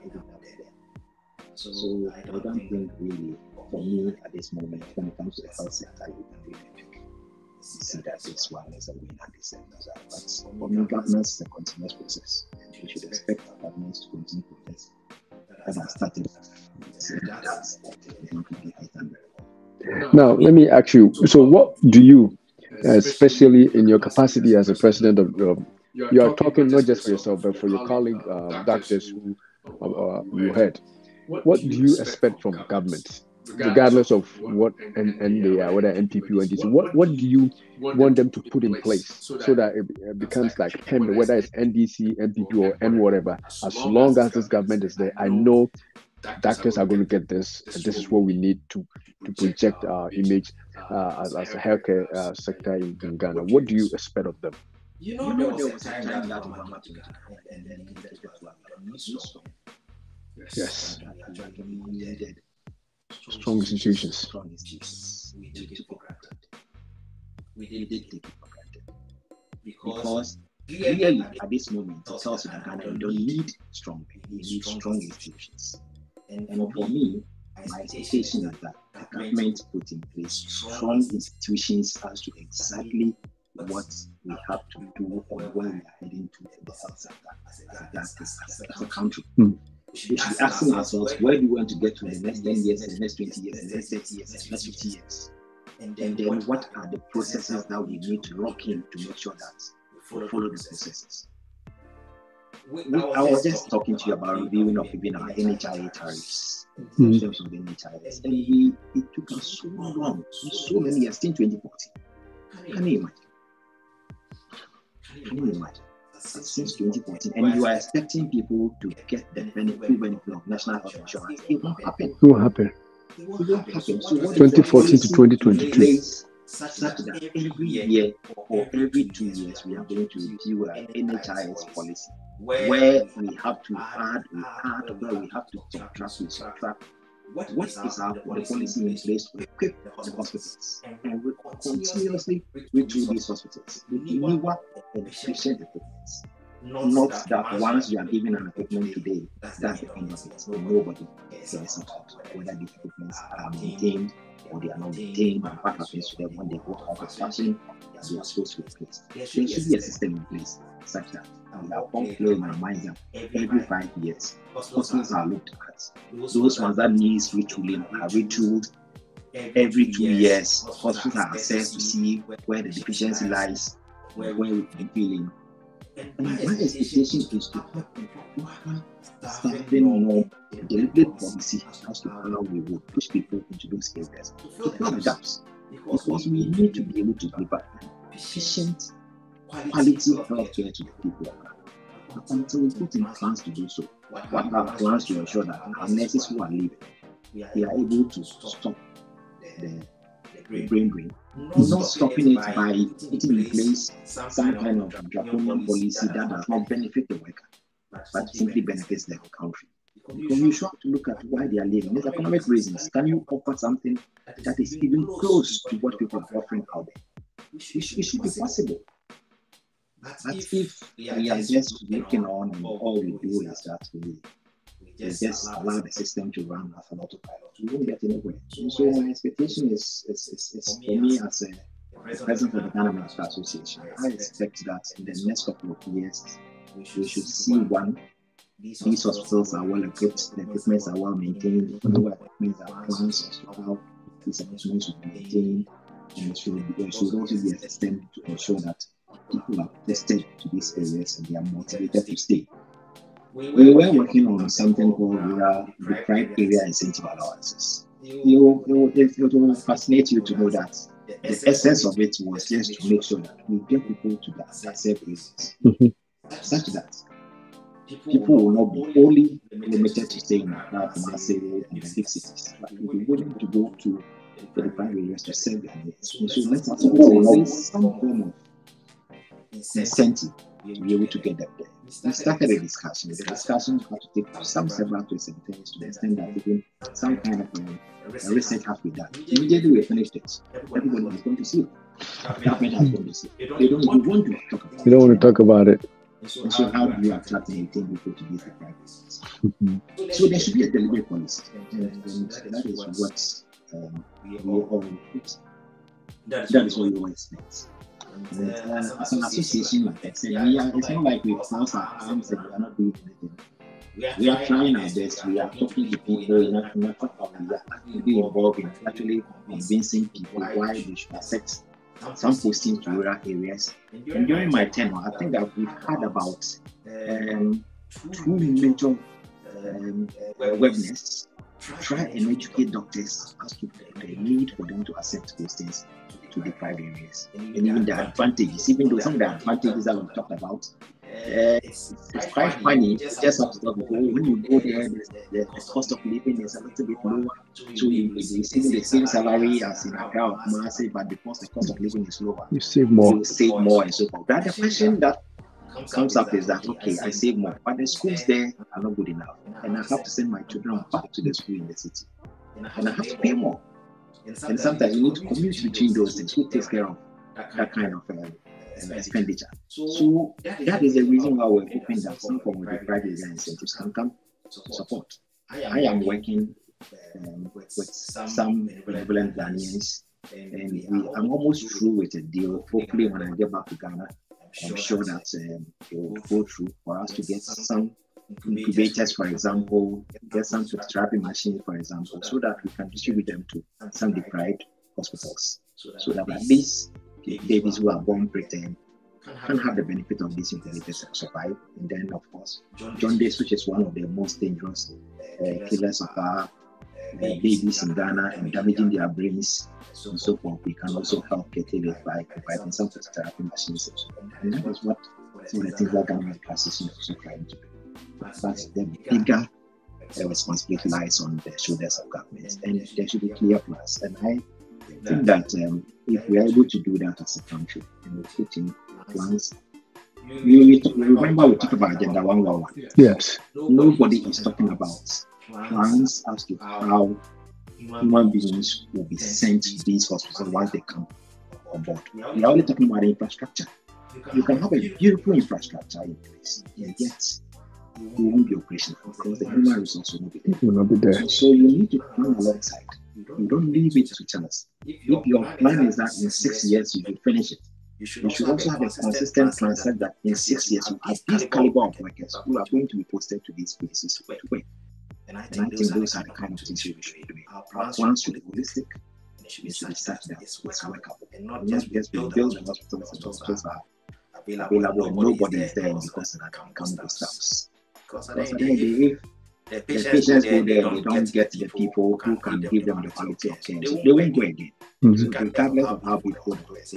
So I don't think really, for me at this moment, when it comes to the health sector, you can really pick. See that this one is a win and this one is a loss. But for me, governance is a continuous process. We should expect our governments to continue to progress. As I started, now let me ask you. So, what do you, especially in your capacity as a president of, you are talking not just for yourself but for your colleague doctors who you heard. What do you expect from governments, regardless of what and they are, whether NPP or NDC? What do you want them to put in place so that it becomes like permanent, whether it's NDC, NPP, or N whatever? As long as this government is there, I know doctors are going to get this, and this is what we need to project our image as a healthcare sector in Ghana. What do you expect of them? There was a time that Muhammad and then yes. Actually needed strong institutions. Strong institutions. We took it for granted. We did take it for granted. Because clearly at this moment, it tells you that Ghana don't need strong people, we need strong institutions. And for me, my expectation is that the government put in place strong institutions as to exactly what we have to do or where we are heading to the health sector as a country. Mm. We should be asking ourselves, where do we want to get to in the next 10 years, in the next 20 years, in the next 30 years, in the next 50 years? And then what are the processes that we need to lock in to make sure that we follow the processes? I was just talking to you about reviewing of even our NHIA tariffs, in terms of the NHIS, and it took us so long, so many years, since 2014. Can you imagine? Since 2014, and you are expecting people to get the benefit of national health insurance. It won't happen. It won't happen. It won't happen. So 2014 to 2022. Such that every year or every 2 years, we are going to review our NHIS policy, where we have to add, where we have to subtract, What is our policy in place to equip the hospitals? And we continuously redo these hospitals. We need what efficient equipment. Not that once you are given an equipment today, that's the end of it. Nobody cares about whether these equipments are maintained or they are not maintained, and what happens to them when they go out of fashion as they are supposed to be replaced. There should be a system in place such that we are all playing my mind that every 5 years, hospitals are looked at. Those ones that need retooling are retooled every 2 years. Hospitals are assessed to see where the deficiency lies, where we can fill in. And my expectation is to have staffing or deliberate policy as to how we will push people into those areas to fill the gaps. because we need to be able to deliver efficient quality of healthcare to the people. Until we put in plans to do so, what are plans to ensure that our nurses who are leaving, they are able to stop the brain drain? Not stopping it by putting in place some kind of draconian policy that does not benefit the worker, but simply benefits the whole country. Because you should have to look at why they are leaving. There's economic reasons. Can you offer something that is even close to what people are offering out there? It should be possible. But if we are just working on and all we do is that we just allow the system to run as an autopilot, we won't get anywhere. So my expectation is for me as a president of the Ghana Medical Association, I expect that in the next couple of years, we should see one, these hospitals are well equipped, the equipments are well maintained, new equipments are plans as to how these equipments should be maintained, and there should also be a system to ensure that people are tested to these areas and they are motivated to stay. We were working on something called deprived area incentive allowances. It will fascinate you to know that the essence of it was just to make sure that we get people to the safe areas, such that people will not be only limited to staying in Accra, Tamale, and the big cities, but will be willing to go to the deprived areas to serve their needs. So let's have some form of incentive to be able to get them there. We started a discussion. The discussions have to take some several to the extent that even some kind of research has to be done. Immediately we finished it, everybody is going to see it. Government has going to see it. They don't want to talk about it. They don't want to talk about it. And so how do you attract and maintain people to these practices? So there should be a deliberate policy, and that is what we all need. That is what we all expect. As an association, like I said, it's not like we cross our arms and we are not doing anything. We are trying our best, we are talking to people, we are actively involved in actually convincing people why they should accept some posting to rural areas. And during my tenure, I think that we've had about 2 major webinars try and educate doctors as to the need for them to accept postings to deprived areas, and even the advantages, even though some of the advantages that we've talked about, it's quite funny. Just have to talk about when you go there, the cost of living is a little bit lower, so you receive the same salary as in Accra or Kumasi, but because the cost of living is lower, you save more. You save more and so forth. But the question that comes up is that, okay, I save more, but the schools there are not good enough, and I have to send my children back to the school in the city, and I have to pay more. And sometimes you need to commute between those things. Who takes care of that kind of expenditure? So that is the reason why we're hoping that some form of deprived area incentives can come to support. I am working with some benevolent Ghanaians, and I'm almost through with a deal. Hopefully, when I get back to Ghana, I'm sure that it will go through for us to get some incubators, for example, get some therapy machines, for example, so that we can distribute them to some deprived hospitals, so that at least the babies who are born preterm can have the benefit of these incubators and survive. And then, of course, jaundice, which is one of the most dangerous killers of our babies in Ghana and damaging their brains and so forth, we can also help curtail it by providing some therapy machines. And that is what some of the things that Ghana Association is also trying to do. But the bigger responsibility lies on the shoulders of governments, and there should be clear plans. And I think that if we are able to do that as a country and we put in plans, we remember we talked about Agenda 111. Yes. Nobody is talking about plans as to how human beings will be sent to these hospitals once they come on board. We are only talking about infrastructure. You can have a beautiful infrastructure in place, yet you won't be operational because the human resource will not be there. So you need to plan alongside. You don't leave it to chance. If your plan is that in 6 years you will finish it, you should also have a consistent plan set that in 6 years you have this caliber of workers who are going to be posted to these places to work. And I think those are the kind of things we should be doing. Our plans should be holistic. They should be such that it's workable, and not just build the hospitals are available and nobody is there because they can't come themselves. Because at the end of the day, The patients go there, they don't get the people who can give them the quality of care. They won't go again. Regardless of how big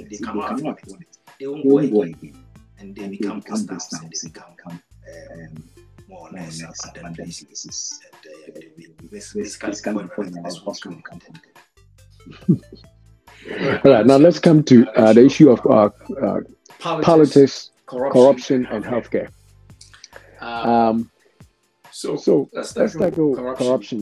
they cannot afford it, they won't go again. And they become customers and they become more or less abandoned places. This kind of point is what's going to happen. All right, now let's come to the issue of politics, corruption, and healthcare. So let's tackle corruption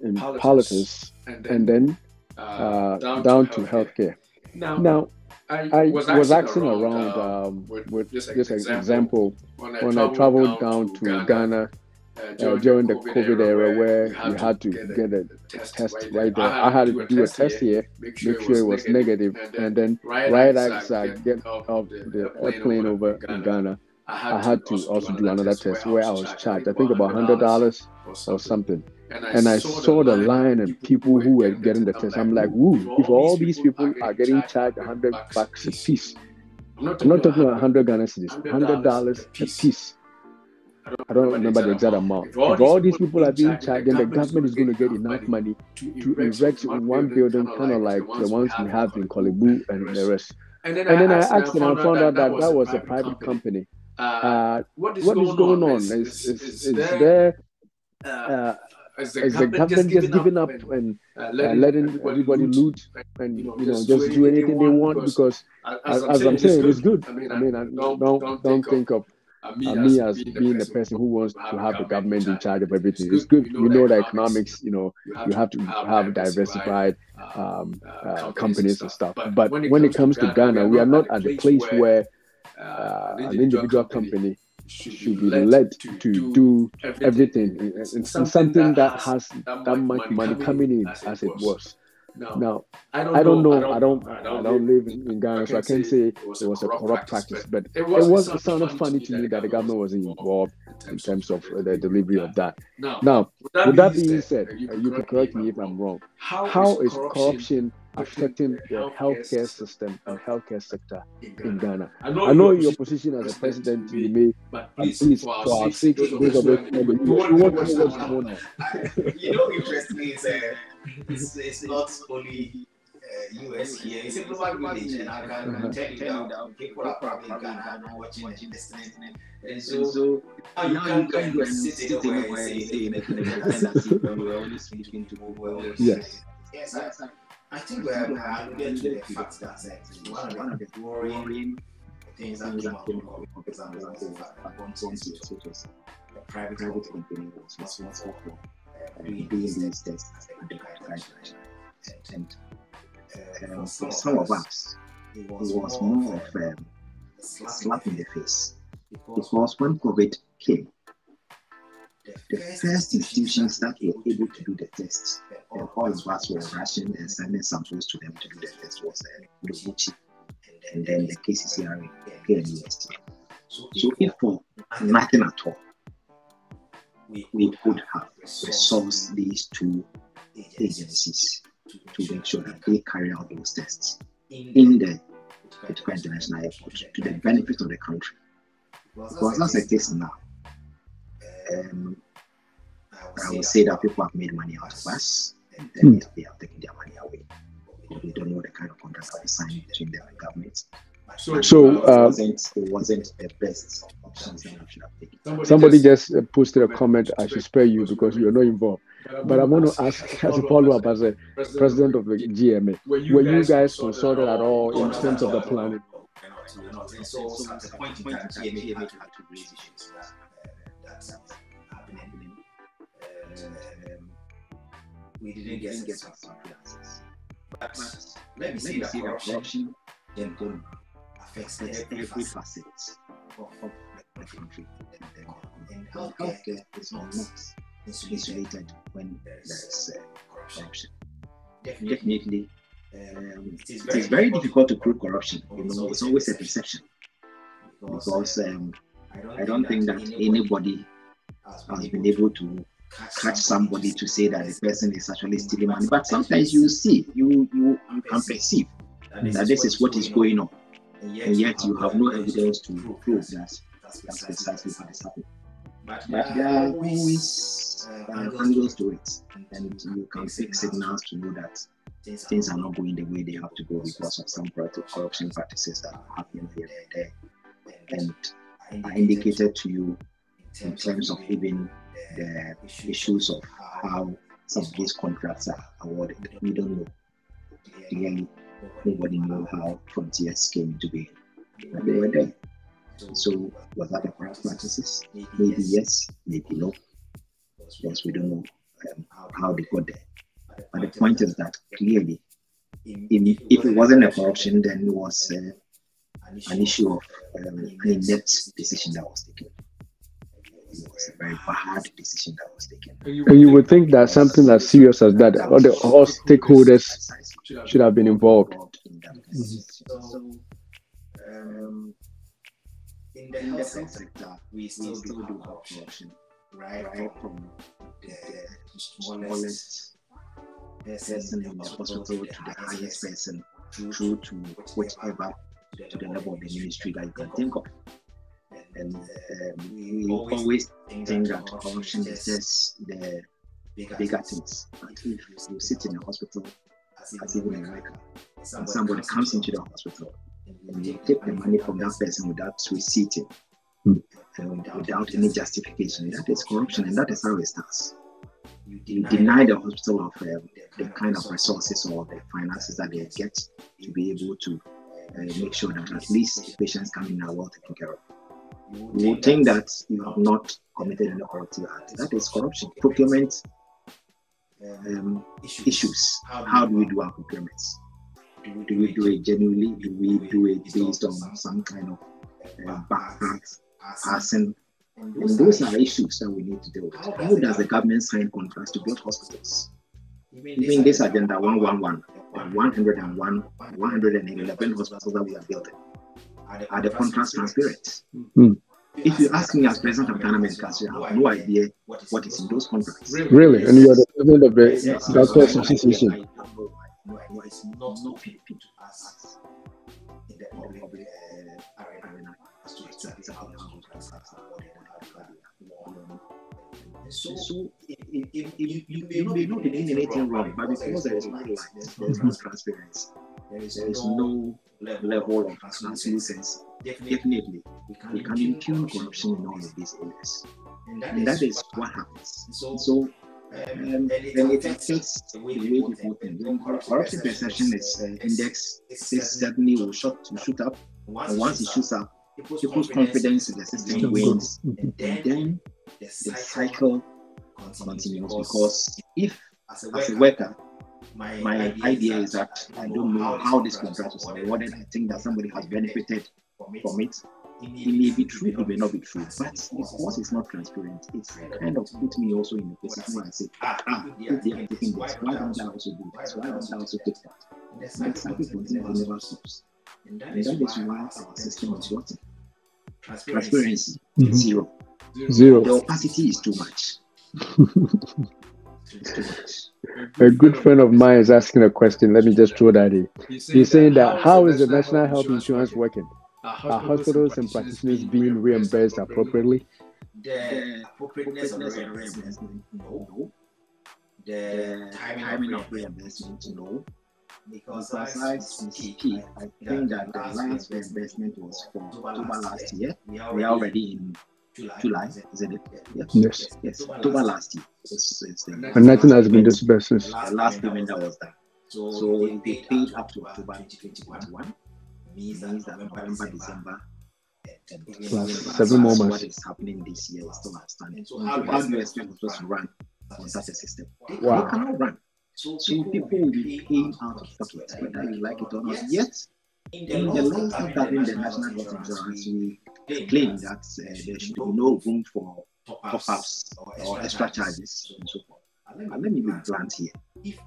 in politics and then down to healthcare. Now, I was acting around with just an example when I traveled down to Ghana during the COVID era where you had to get a test right there. I had to do a test here, make sure it was negative, and then right as I get off the airplane over in Ghana, I had to also do another test where I was charged, I think about $100 or something. And I saw the line of people who were getting the test. I'm like, woo, if all these people are getting charged $100 a piece, I'm not talking about 100 Ghana cedis, $100 a piece. I don't remember the exact amount. If all these people are being charged, then the government is going to get enough money to erect in one building, kind of like the ones we have in Korle Bu and the rest. And then I asked them and I found out that that was a private company. What is going on? Is the government just giving up and letting everybody loot and just do anything they want? Because as I'm saying, it's good. I mean, I don't think of me as being the person who wants to have the government in charge of everything. It's good. We know that economics, you have to have diversified companies and stuff. But when it comes to Ghana, we are not at the place where an individual company should be led to do everything and something that has that much money coming in as it was. Now, I don't live in Ghana, so I can't say it was a corrupt practice, but it sounded funny to me that the government wasn't involved in terms of the delivery of that. Now, with that being said, you can correct me if I'm wrong. How is corruption affecting the healthcare system and healthcare sector in Ghana? I know your position as a president, you may, but please, for our sake, interestingly, it's not only US here, it's a global village, and I can tell you that people are probably in Ghana not watching this thing. And so you can go and sit anywhere and say, we're only speaking to people, we're only speaking. Yes, I think we'll get to the fact that one of the worrying things that came out of COVID was the fact that one was a private company was responsible for doing business tests as a guideline. And for some of us, it was more of a slap in the face. Because when COVID came, the first institutions that were able to do the tests, and all of us were rushing and sending samples to them to do the test, was Noguchi, and then the KCCR, KMUSD. So if for nothing at all, we could have resourced these two agencies to make sure that they carry out those tests in the Bekwai International Airport to the benefit of the country. Because that's the case now. I would say that people have made money out of us, and then they have taken their money away. We don't know the kind of contracts that they signed between them and governments. So it wasn't the best options that I should have taken. Somebody just posted a comment, I should spare you because you're not involved. But I want to ask as a follow-up, as a president of the GMA, were you guys consulted at all in terms of the planning? No. So at the point in time, GMA had to raise issues that happened anyway. We didn't get some answers. But let me say that corruption then affects every facet of the country. And healthcare is not insulated when there is corruption. Definitely. It is very difficult to prove corruption. It's always a perception. Because I don't think that anybody has been able to catch somebody to say that the person is actually stealing money, but sometimes you see, you can perceive that this is what is going on, and yet you have no evidence to prove that that's precisely what is happening. but there are ways and angles to it, and you can take signals to know that things are not going the way they have to go because of some corruption practices that are happening here and there. And I indicated to you in terms of even the issues of how some of these contracts are awarded. We don't know. Clearly, nobody knew how frontiers came to be, but they were there. So, was that the corrupt practices? Maybe yes, maybe no. Because we don't know how they got there. But the point is that clearly, if it wasn't a corruption, then it was an issue of an inept decision that was taken. It was a very bad decision that was taken. And you would think that something as serious as that, all stakeholders should have been involved. Mm-hmm. So, in the health sector, we still do have corruption, right from the smallest person in the hospital to the highest person, through to whatever, to the level of the ministry that you can think of. And we always think that corruption is just the bigger things. But if you sit in a hospital, as even in America, and somebody comes into the hospital and you take the money from that person without receipting, without any justification, that is corruption, and that is how it starts. You deny the hospital of the kind of resources or the finances that they get to be able to make sure that at least the patients coming are well taken care of. You would think that you have not committed any corruptive act. That is corruption. Procurement issues. How do we do our procurements? Do we do it genuinely? Do we do it based on some kind of backpack, arson? And those are issues that we need to deal with. How does the government sign contracts to build hospitals? Even this agenda 111, 101, 111 hospitals that we are building. Are the contracts transparent? Mm-hmm. If you ask me as president of Ghana Medical Association, I have no idea what is in those contracts. Really? And you are the president of the Doctor Association? I have no idea. It's not so people to ask in the public arena as to exactly how the contracts are awarded. So you may not be doing anything wrong, but because there is no light, there is no transparency, there is no level of translucency. Definitely, we can impugn corruption in all of these areas, and that is what happens. So, and it affects the way people think. When corruption perception is indexed, this certainly will shoot up, and once it shoots up, people's confidence in the system wanes, and then the cycle continues. Because if, as a worker, my idea is that I don't know how this contract was awarded, I think that somebody has benefited from it. It may be true, it may not be true, but of course it's not transparent. It's kind of put me also in the position where I say, if they are taking this, why don't I also do this? Why don't I also take that? That cycle continues, never stops. And that is why our system is rotten. Transparency is zero. The opacity is too much. A good friend of mine is asking a question. Let me just throw that in. He's saying that how is the national health insurance working? Are hospitals and practitioners being reimbursed appropriately? The appropriateness of reimbursement, no. The timing of reimbursement, no. Because as I speak, I think that the last reimbursement was for October last year. We are already in July, isn't it? Yes. October last year. And nothing has been disbursed. The last payment that was done. So they paid up to October 2021. Means that November, December, plus 7 more months. What is happening this year is still outstanding. So how do you expect us to run on such a system? Wow. They cannot run. So people will be paying out of pocket, whether you like it or not. Yet, in the laws governing the national health insurance, we claim that there should be no room for top-ups or extra charges and so forth. And let me be blunt here.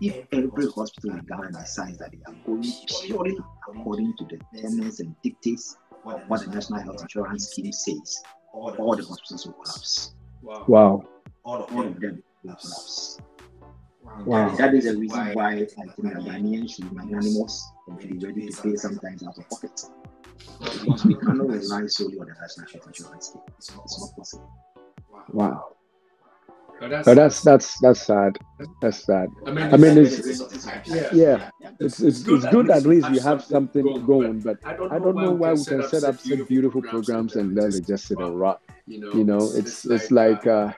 If every hospital in Ghana decides that they are going purely according to the tenets and dictates of what the national health insurance scheme says, all the hospitals will collapse. Wow. All of them will collapse. Wow. That is the reason why I think the Ghanaians should be animals and be ready to pay sometimes out of pocket. Because we cannot rely solely on the national health insurance scheme. It's not possible. Wow. Wow. That's sad. That's sad. I mean it's good at least we have something going, but I don't know why we can set up such beautiful programs and then they just sit and rot. You know, it's like I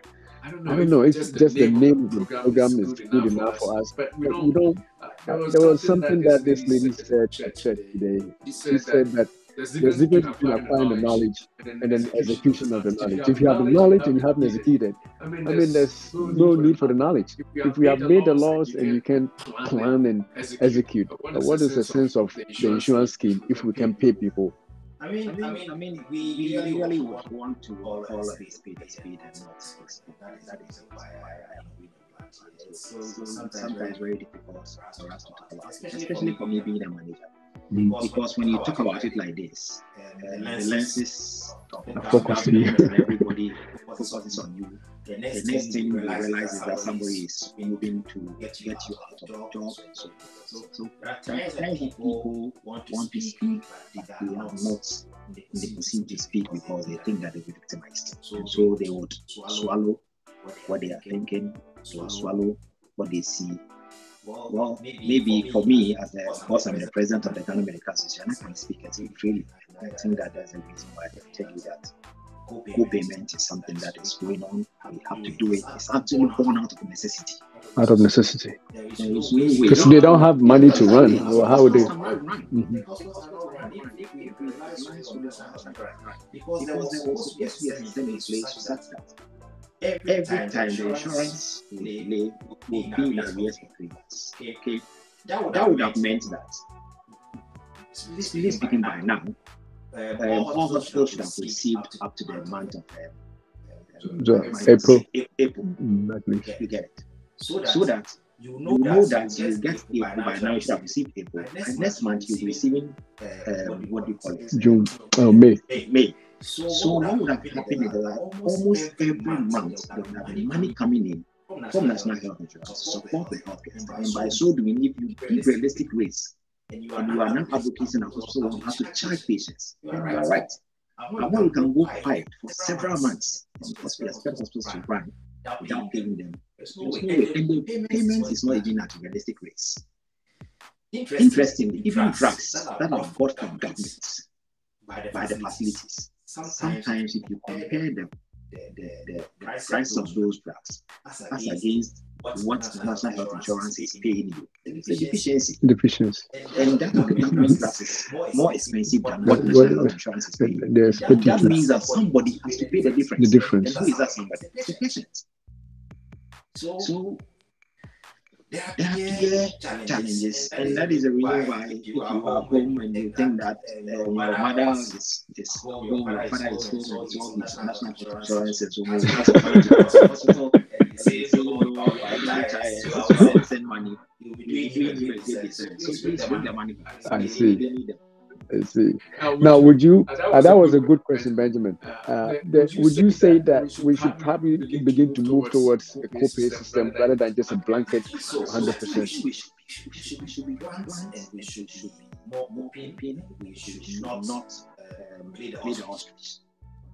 don't know. It's just the name of the program is good enough for us. But we don't. There was something that this lady said today. She said that there's even applying the knowledge and then execution of the knowledge. If you have the knowledge and you haven't executed, I mean, there's no need for the knowledge. If we have made the laws and you can plan and execute, what is the sense of the insurance scheme if we can pay people? I mean, we really want to call a speed and not speed. That is why I am reading that. So sometimes very difficult for us to talk about, especially for me being a manager. Because when you talk about it like this, the lenses focus on everybody, focuses on you. The next thing you realize is that somebody is moving to get you out of the job. So people want to speak, but they are not in the position to speak because they think that they will be victimized. So they would swallow what they are thinking, they will swallow what they see. Well, maybe for me, as the boss and the president of the Ghana Medical Association, I can speak as it freely. I think that there's a reason why they tell you that co-payment is something that is going on. We have to do it. It's actually born out of necessity. Out of necessity. Because they don't have money to run. Or how would they? Because there was supposed to be a system in place to start that. Every time the insurance delay will be in arrears for 3 months. Okay. That would have meant that, really speaking by now, all hospitals should have received up to the amount of April. You get it. So that you know that you get April by now, you should have received April. And next month you'll be receiving, what do you call it? June. May. So what would have happened is that almost every month there would have been money coming in from national health insurance to support the healthcare. And by so doing, if you give realistic rates and you are not advocating a hospital who has to charge patients, you are right. And when you can go quiet for several months and expect hospitals to run without paying them, and the payment is not even at realistic rates. Interestingly, even drugs that are bought from governments by the facilities. Sometimes if you compare the price of those drugs as against what national health insurance is paying you, it's a deficiency. And that is more expensive than what national health insurance is paying. That means that somebody has to pay the difference. And who is that somebody? The patient. So there are challenges, and that is the reason why if you are home and you think that your mother is home, your father is home, and so on, national insurance is home, and send money. So please bring the money back. I see. Now, would you? That was a good question, Benjamin. Would you say that we should probably begin to move towards a co-pay system rather than just a blanket 100%? We should be grants, and we should be more paying. We should not play the ostrich.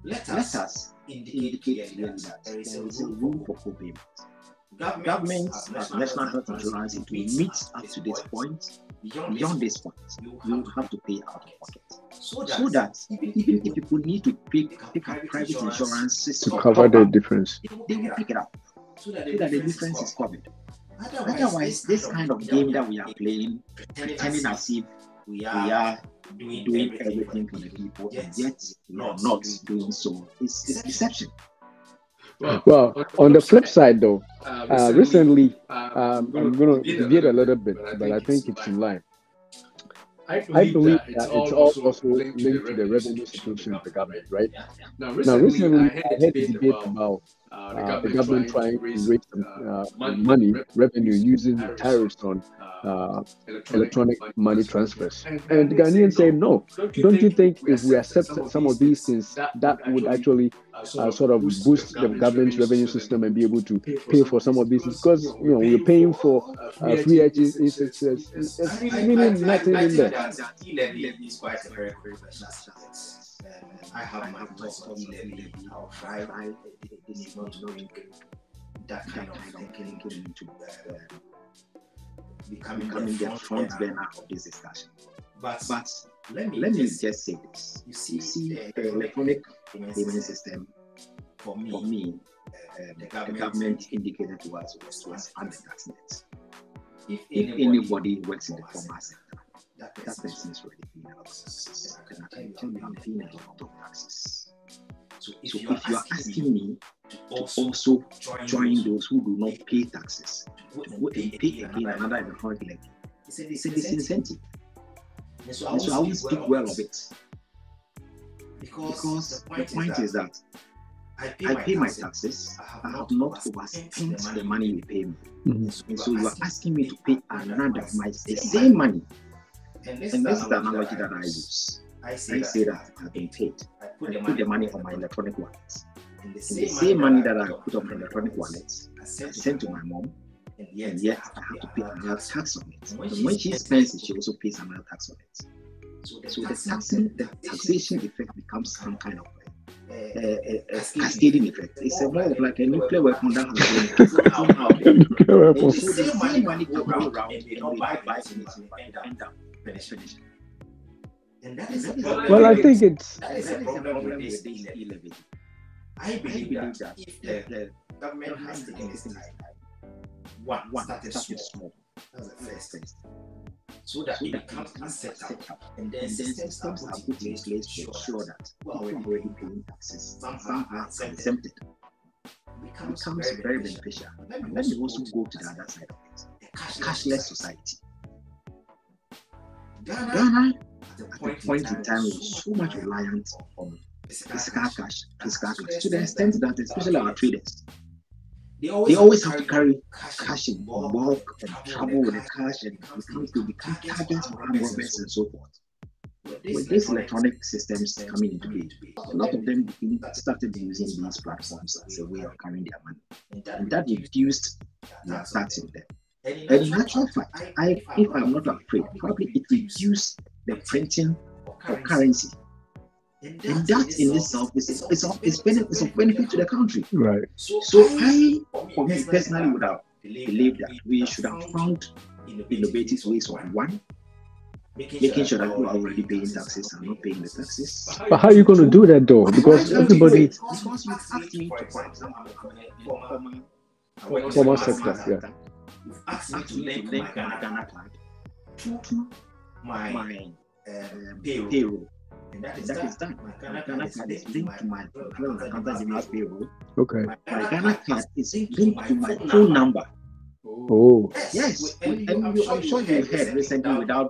Let us indicate that there is a room for co-payment. Governments and national health insurance, if we meet up to this point, beyond this point, you have to pay out of pocket. So that even if people need to pick up private insurance to cover the difference, they will pick it up so that the difference is covered. Otherwise, this kind of game that we are playing, pretending as if we are doing everything for the people, and yet not doing so, is deception. Well, on the flip side, though, recently, I'm going to deviate a little bit, but I think it's in line. I believe that it's also linked to the revenue situation of the government, right? Yeah. Now, recently, I had a debate about the government trying to raise revenue using tariffs on electronic money transfers. And the Ghanaians say, no, don't you think if we accept some of these things, that would actually sort of boost the government's revenue system and be able to pay for some of these? Because, you know, we're paying for free HHS. There's really nothing in there. yes, I have my thoughts on them. I'll try. This is not going that kind of thinking into becoming the front burner of this discussion. But let me just say this. You see the electronic payment system, for me, the government indicated to us was undertaxed. If anybody works in the formal sector, that person is already paying a lot of taxes. I can tell you I'm paying a lot of taxes. So if you are asking me to also join those who do not pay taxes, to go and pay again another electronic levy, it's a disincentive. And so I always speak well of it. Because the point is that I pay my taxes, I have not overspent the money you pay me. Mm-hmm. And so you are asking me to pay another, the same money. And this is the analogy that I use. I say that I've been paid. I put the money on my electronic wallets. And the same money that I put on my electronic wallets, I sent to my mom, and yet I have to pay another tax on it. And when she spends it, she also pays another tax on it. So the taxation effect becomes some kind of a cascading effect. It's more of like a nuclear weapon that has been thrown out there. And the same money go round and they don't buy anything, but they end up finishing. And that is a problem with this thing. I believe that if the government has taken this time, started small. That's the first thing. So that it becomes a setup, and then systems are put in place to ensure that we are already paying taxes. Some are exempted. Becomes very beneficial. Let me also go to the other side of it. A cashless society. Ghana, at the point in time, was so much reliant on physical cash, to the extent that especially our traders, They always have to carry cash in bulk and travel with the cash, and become targets for armed robbers and so forth. With these electronic systems coming into play, a lot of them started using these platforms as a way of carrying their money, and that reduced the tax on them. And in actual fact, if I'm not afraid, probably it reduced the printing of currency. And that in itself is of benefit to the country. Right. So I, for me personally, would have believed that we should have found innovative ways of making sure that we are already paying taxes and not paying the taxes. But how are you going to do that though? Because everybody. Because you asked me to, for example, formal sector. Yeah. You've asked me to link my Ghana card to my payroll. And that is done. My Ghana card is linked to my phone number. Okay. My Ghana card is linked to my phone number. Oh. Yes. And I'm sure you heard recently without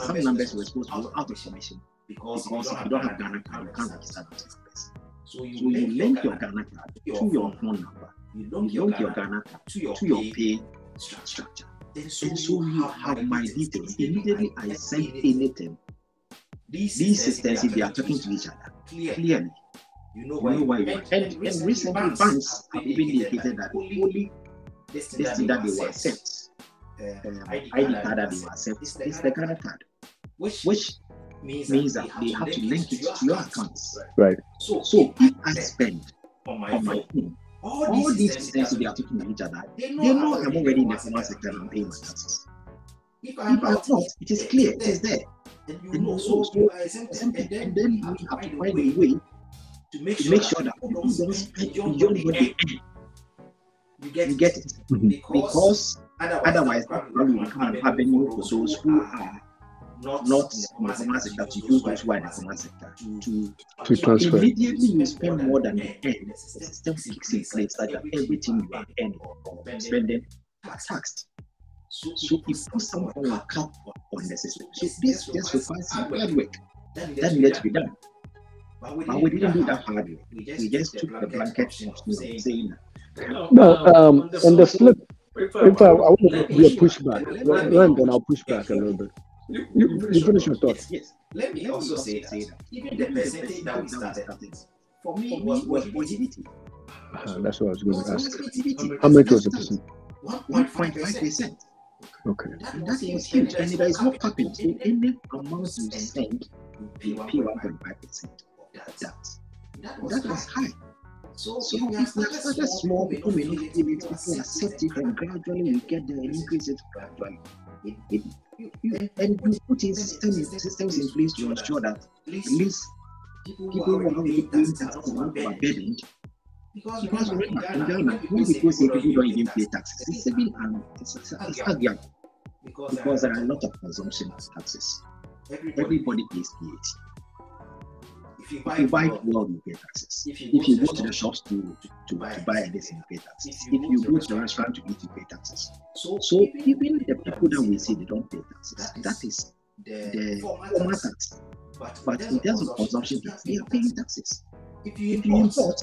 some numbers were supposed to go out of commission because if you don't have Ghana card, you can't register those numbers. So you link your Ghana card to your phone number. You link your Ghana card to your pay structure. And so you have my details. Immediately I send anything. These systems, if they are talking to each other, clearly, you know why you are. And recently, banks have even indicated that only this thing that they will accept, ID card that they will accept, is the Ghana card, which means that they have to link it to your accounts. Right. So if I spend on my phone, all these systems, if they are talking to each other, they know I'm already in the formal sector and paying my taxes. If I'm not, it is clear, it is there. And then we have to find a way to make sure that people don't spend beyond what they earn. You get it. Mm-hmm. Because otherwise that will become an avenue for those who are not in the formal sector to use those who are in the formal sector to transfer. Immediately you spend more than you earn, the system kicks in place that everything you are earning or spending are taxed. So it puts some kind of cap on the system. So this just requires some hard work that needed to be done. But we didn't do that hard work. We just took the blanket saying that. On the flip, if I want to do a pushback, then I'll push back a little bit. You finish your thoughts. Yes. Let me also say that even the percentage that we started, for me, was positivity. That's what I was going to ask. How much was the percent? 1.5%. Okay. That is huge, and there is no capping. So any amount you spend P1.5% of that. That was high. So we started small, people may not give it, people accept it, and gradually we get there and increase it gradually. And you put in systems in place to ensure that at least people who are not doing that are not burdened. Because remember, in Ghana, when people say people don't even pay taxes, it's even arguable. Because there are a lot of consumption taxes. Everybody pays VAT. If you buy it well, you pay taxes. If you go to the shops to buy anything, you pay taxes. If you go to the restaurant to eat, you pay taxes. So even the people that we say they don't pay taxes, that is the formal tax. But in terms of consumption tax, they are paying taxes. If you import,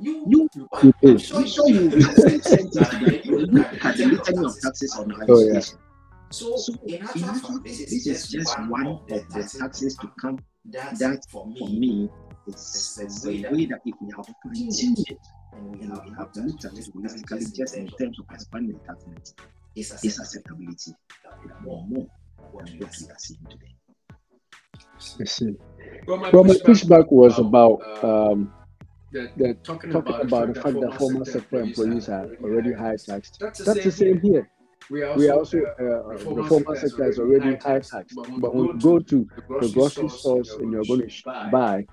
you pay. I'm sure you will have the litany of taxes on the administration. So in actual fact, this is just one of the taxes to come. That for me, it's the way that if we have continued it, and we have looked at it holistically, just in terms of expanding the tax, it's acceptability more what we are seeing today. I see. Well, my pushback was about talking about the fact that former sector employees are already high taxed. That's the same here. We are also the formal sector is already high tax, but when you go to the grocery stores and you're going to buy,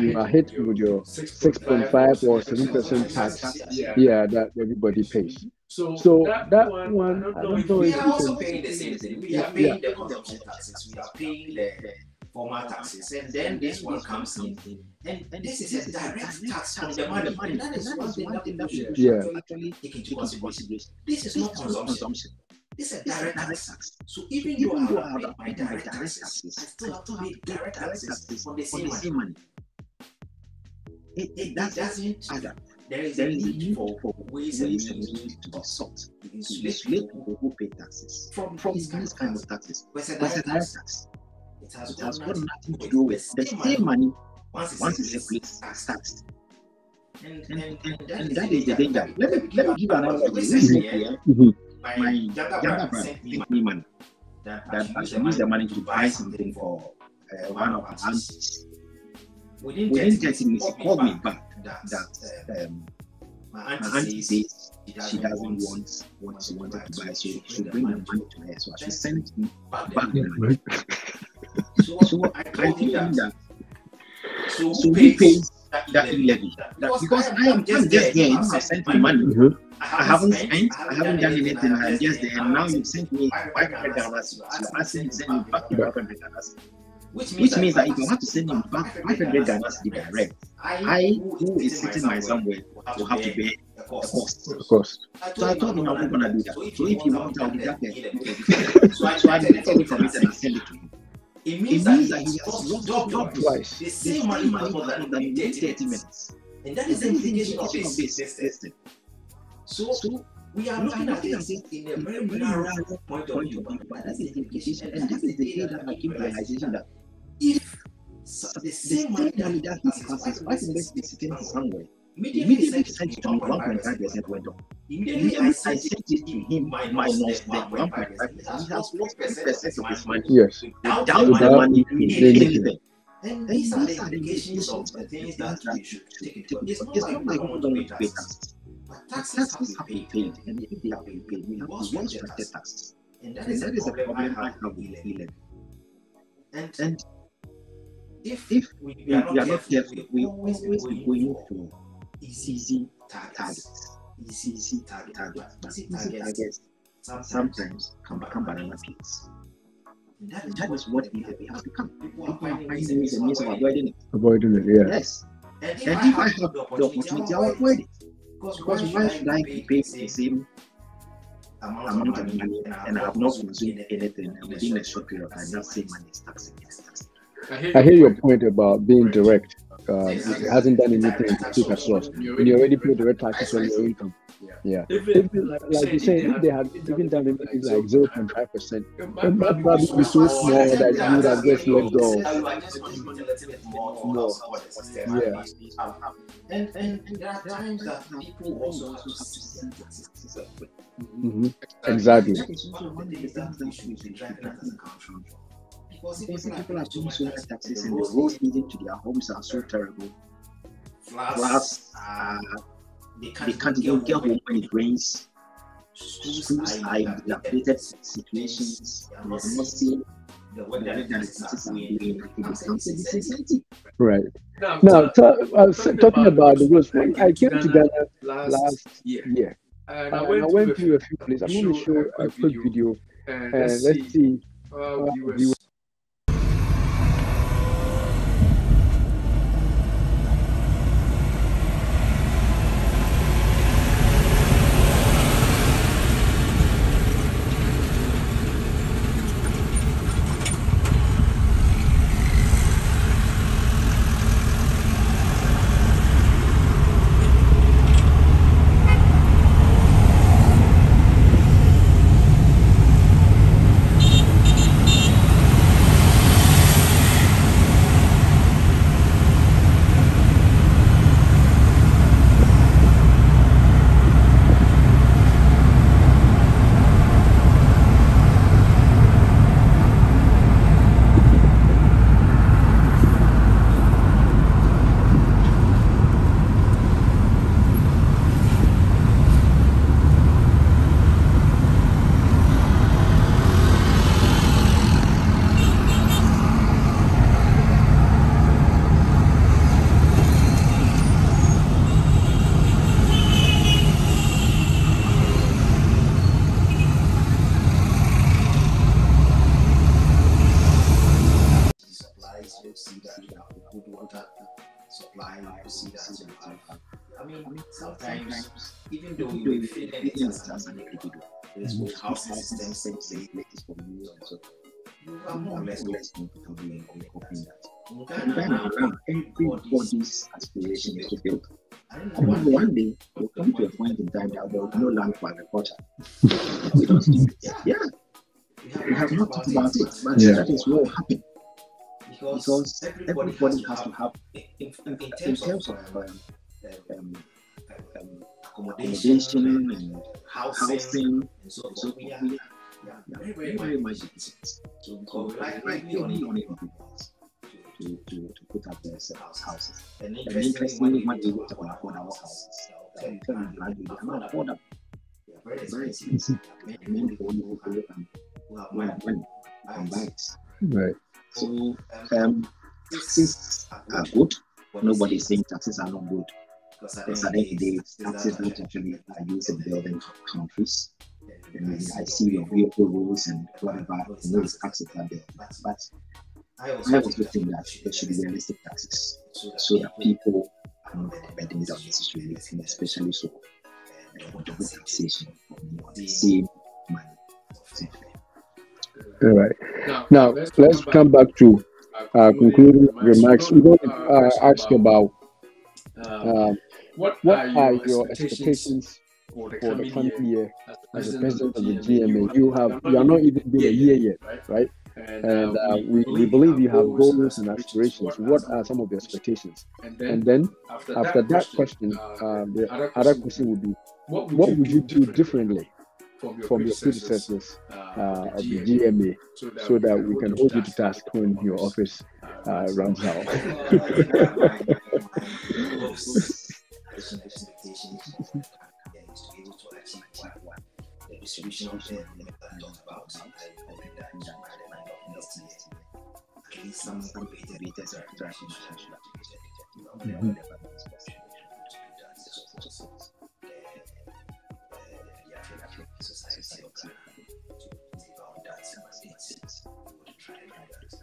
you are hit with your 6.5 or 7% tax that everybody pays. So that one, I don't know. We are also paying the same thing. We are paying the consumption taxes. We are paying the formal taxes, and then this one comes in, and this is a direct tax on the money. That is one thing that we should actually take into consideration. This is not consumption. This is a direct tax. So even you are paid by direct taxes, I still have to pay direct taxes on the same money. It doesn't add up. There is a need for ways and means to be sought to insulate people who pay taxes from these kinds of taxes. Where's a direct tax? It has got nothing to do with the same money once it's a place taxed. And that is the danger. Let me give another example. My younger brother sent me money that I should use the money to buy something for one of our aunties. Within 30 minutes, he called me back that my auntie says she doesn't want what she wanted to buy, so she should bring the money to her. So she sent me back the money. So I told him that. So who pays that levy? Because I'm just there. I sent my money. I haven't spent. I haven't done anything. I'm just there. And now you sent me $500. You're asking me to send you back $500. Which means that if you have to send him back $500 direct, I who is sitting by somewhere will have to pay the cost. So I told him I'm not gonna do that. So if you want, I'll deduct it. So I deducted it from it and I sent it to him. It means that he has dropped twice the same money for that in 30 minutes, and that is the indication of this system. So we are looking at this in a very narrow point of view, but that is the implication, and that is the thing that I keep realization that if the same money that has why invest this thing somewhere, immediately sent to me 1.5% went up. Immediately I sent it to him minus 1.5%. He has lost 1% of his money. Yes. Down the money anything. And these are the indications of the things that we should take into account. It's not like we don't need to pay taxes. But taxes have been paid, and if they have been paid, we have lost the taxes. And that is the problem I have with and if we are not careful, we always be going for easy targets. Easy targets sometimes come banana peels. And that is what we have become. People are finding ways of avoiding it. Yes. And if I have the opportunity, I will avoid it. Because why should I be paid the same amount of money and I have not consumed anything within a short period of time? That same money is taxing. I hear your point about being direct. It hasn't done anything to take a source. When you already pay direct taxes on your income. Yeah. Like you say, if they had even done anything like 0.5%, it might probably be so small that you would have just let go. No. And there are times that people also have to send taxes. Exactly. That is one of the things that we should be driving at as a country. Because people are paying so much taxes and the roads leading to their homes are so terrible. Floods, they can't even get home when it rains. Schools are in dilapidated situations. They are not seeing the weather that is happening in the society. Right. Now, I was talking about the roads. I came to Ghana last year. And I went to a few places. I'm going to show a quick video. And let's see. Everybody's aspiration is to build. One day we'll come to a point in time that there will be no land for agriculture. We don't do it. Yeah. We have not talked about it, but that is what will happen. Because everybody has to have, in terms of accommodation and housing and so forth. Very much exists. So because likely only to put up their houses. And interestingly, when they go to afford our houses, they cannot afford them. They are very expensive. Many people only when combined. Right. So taxes are good. Nobody is saying taxes are not good. Because at the end of the day, taxes that actually are used in building countries. And I see your vehicle rules and whatever, and those taxes are there. But I also think that there should be realistic taxes so that people are not burdened down necessarily, especially so for double taxation on the same money. All right. Now, let's come back to concluding remarks. We're going to ask about what are your expectations for the coming year as the president of the GMA? You are not even doing a year yet, right? And we believe you have goals and aspirations. What are some of the expectations? And then after that question, the other question would be, what would you do differently from your predecessors at the GMA so that we can hold you to task when your office runs out? To be able to achieve what the distribution of the talked about. I recommend that by the end of next year, at least some of the betas are attraction to whatever the African society of Ghana to live on that sense. We would try that.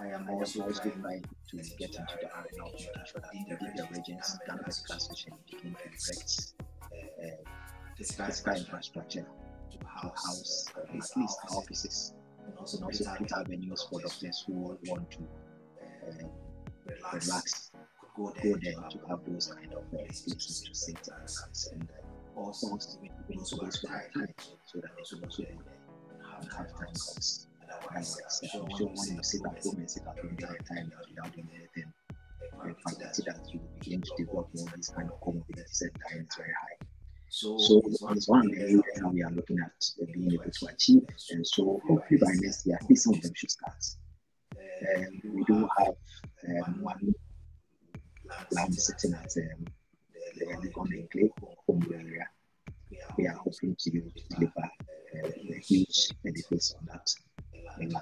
I am also going by to get into the outreach in the bigger regions, Ghana Medical Association became correct. Physical infrastructure to house at least our offices, and also put avenues for doctors who want to relax, go there to have those kind of places to sit and also win those time so that they can also have time calls. Otherwise, I don't want to sit at home and sit at home the entire time without doing anything. The faculty that you begin to develop all these kind of comorbidities and time is very high. So it's one of the areas that we are looking at being able to achieve. And so hopefully by next year, at least some of them should start. and we do have one plan sitting at the Gondwyn Clay home area. We are hoping to deliver a huge edifice on that land,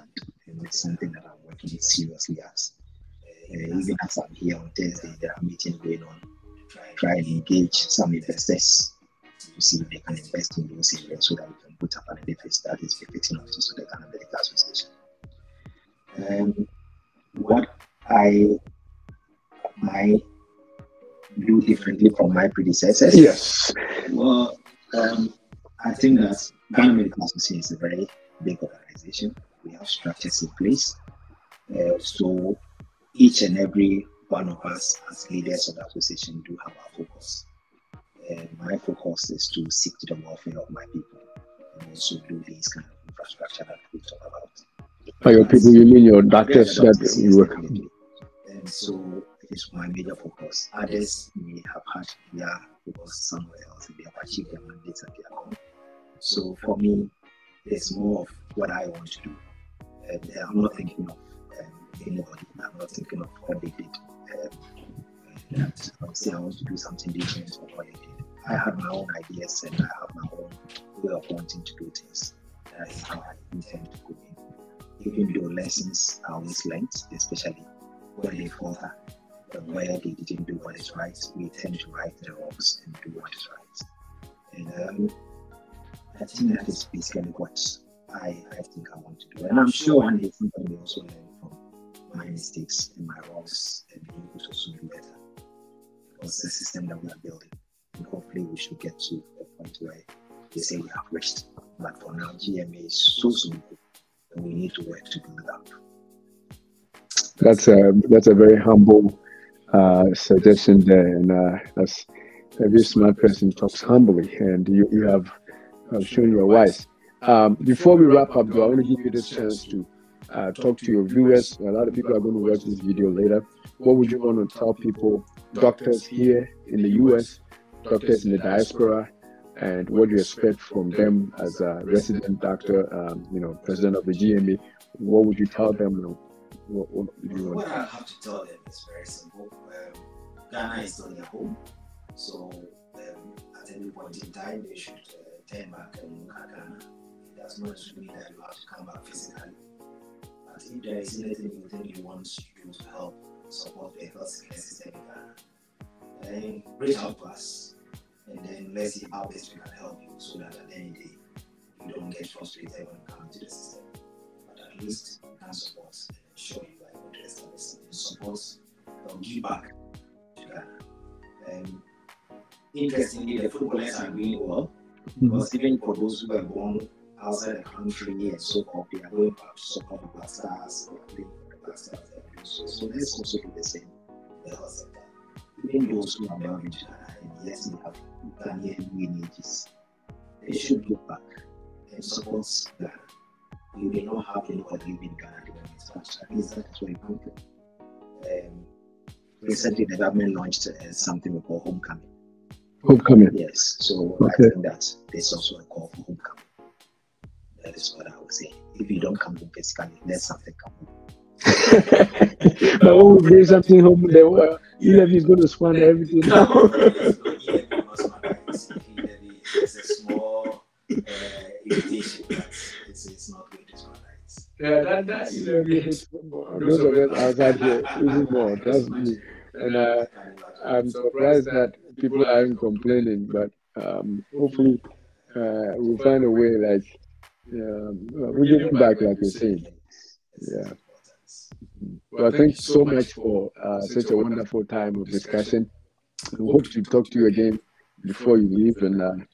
and it's something that I'm working seriously at. Even as I'm here on Thursday, there are meetings going on. Try and engage some investors to see if they can invest in those areas so that we can put up an edifice that is befitting of the Ghana Medical Association. What I might do differently from my predecessors? Yes. Well, I think that Ghana Medical Association is a very big organization. We have structures in place. So each and every one of us as leaders of the association do have our focus. My focus is to seek to the welfare of my people and also do these kind of infrastructure that we talk about. By your people, you mean your doctors that you work with? And so it is my major focus. Others may have had their focus somewhere else and they have achieved their mandates and their goal. So for me, it's more of what I want to do. I'm not thinking of anybody, I'm not thinking of what they did. I would say I want to do something different from what I did. I have my own ideas and I have my own way of wanting to do things. That is how I intend to go in. Even though lessons are always learned, especially where they falter and where they didn't do what is right, we tend to right the wrongs and do what is right. And I think that is basically what I think I want to do. And I'm sure one day somebody will also learn from my mistakes and my wrongs and be able to also do better. Because the system that we are building, and hopefully we should get to a point where they say we have reached. But for now, GMA is so good, and we need to work to build it up. That's a very humble suggestion there, and that's a very smart person talks humbly, and you have shown you are wise. Before we wrap up, though, I want to give you this chance to talk to your viewers. A lot of people are going to watch this video later. What would you want to tell people, doctors here in the US, doctors in the diaspora, and what do you expect from them as a resident doctor, president of the GMA? What would you tell them? What I have to tell them is very simple. Ghana is not their home, so at any point in time they should turn back and look at Ghana. It does not mean that you have to come back physically. But if there is anything you think you want to do to help support the healthcare system in Ghana, then reach out to us, and then let's see how best we can help you so that at the end of the day you don't get frustrated when you come to the system. But at least we can support and ensure you are able to establish something, support or give back to Ghana. Interestingly, the footballers are doing well, because even for those who were born outside the country and so forth, they are going back to support the black stars, they are playing for the black stars. So let's also do the same in the health sector. Even those who are born in Ghana, and yes, we have Ghanaian lineages, they should look back and support Ghana. You may not have anyone living in Ghana doing this, but at least that is where you come from. Recently, the government launched something we call Homecoming. Homecoming? Yes, so okay. I think that there's also a call for homecoming. That is what I would say. If you don't come home physically, let something come home. But oh, there's something home there. Well, Elevy is going to squander everything now. It's a small invitation, but it's not going to squander it. Yeah, that's Elevy. Those of us outside here even more. That's me. And I'm surprised that people aren't complaining, but hopefully we'll find a way, like, we'll give back, like you're saying. Yeah. Well, thank you so much for such a wonderful time of discussion. We hope to talk to you again before you leave, and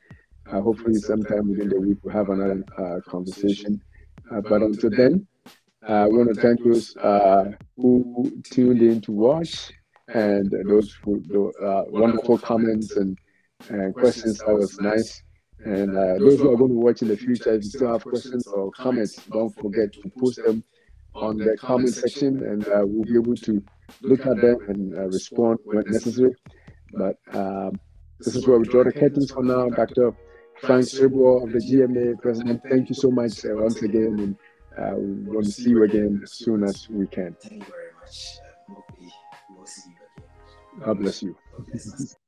hopefully sometime within the week we'll have another conversation. But until then, we want to thank those who tuned in to watch, and those who wonderful comments and questions. That was nice. And those who are going to watch in the future, if you still have questions or comments, don't forget to post them on the comment section, and we'll be able to look at them and respond when necessary. But this is where we draw the curtains for now. Dr. Frank Serebour of the GMA, President, thank you so much once again, and We'll want to see you again as soon as we can. Thank you very much. We'll see you again. God bless you.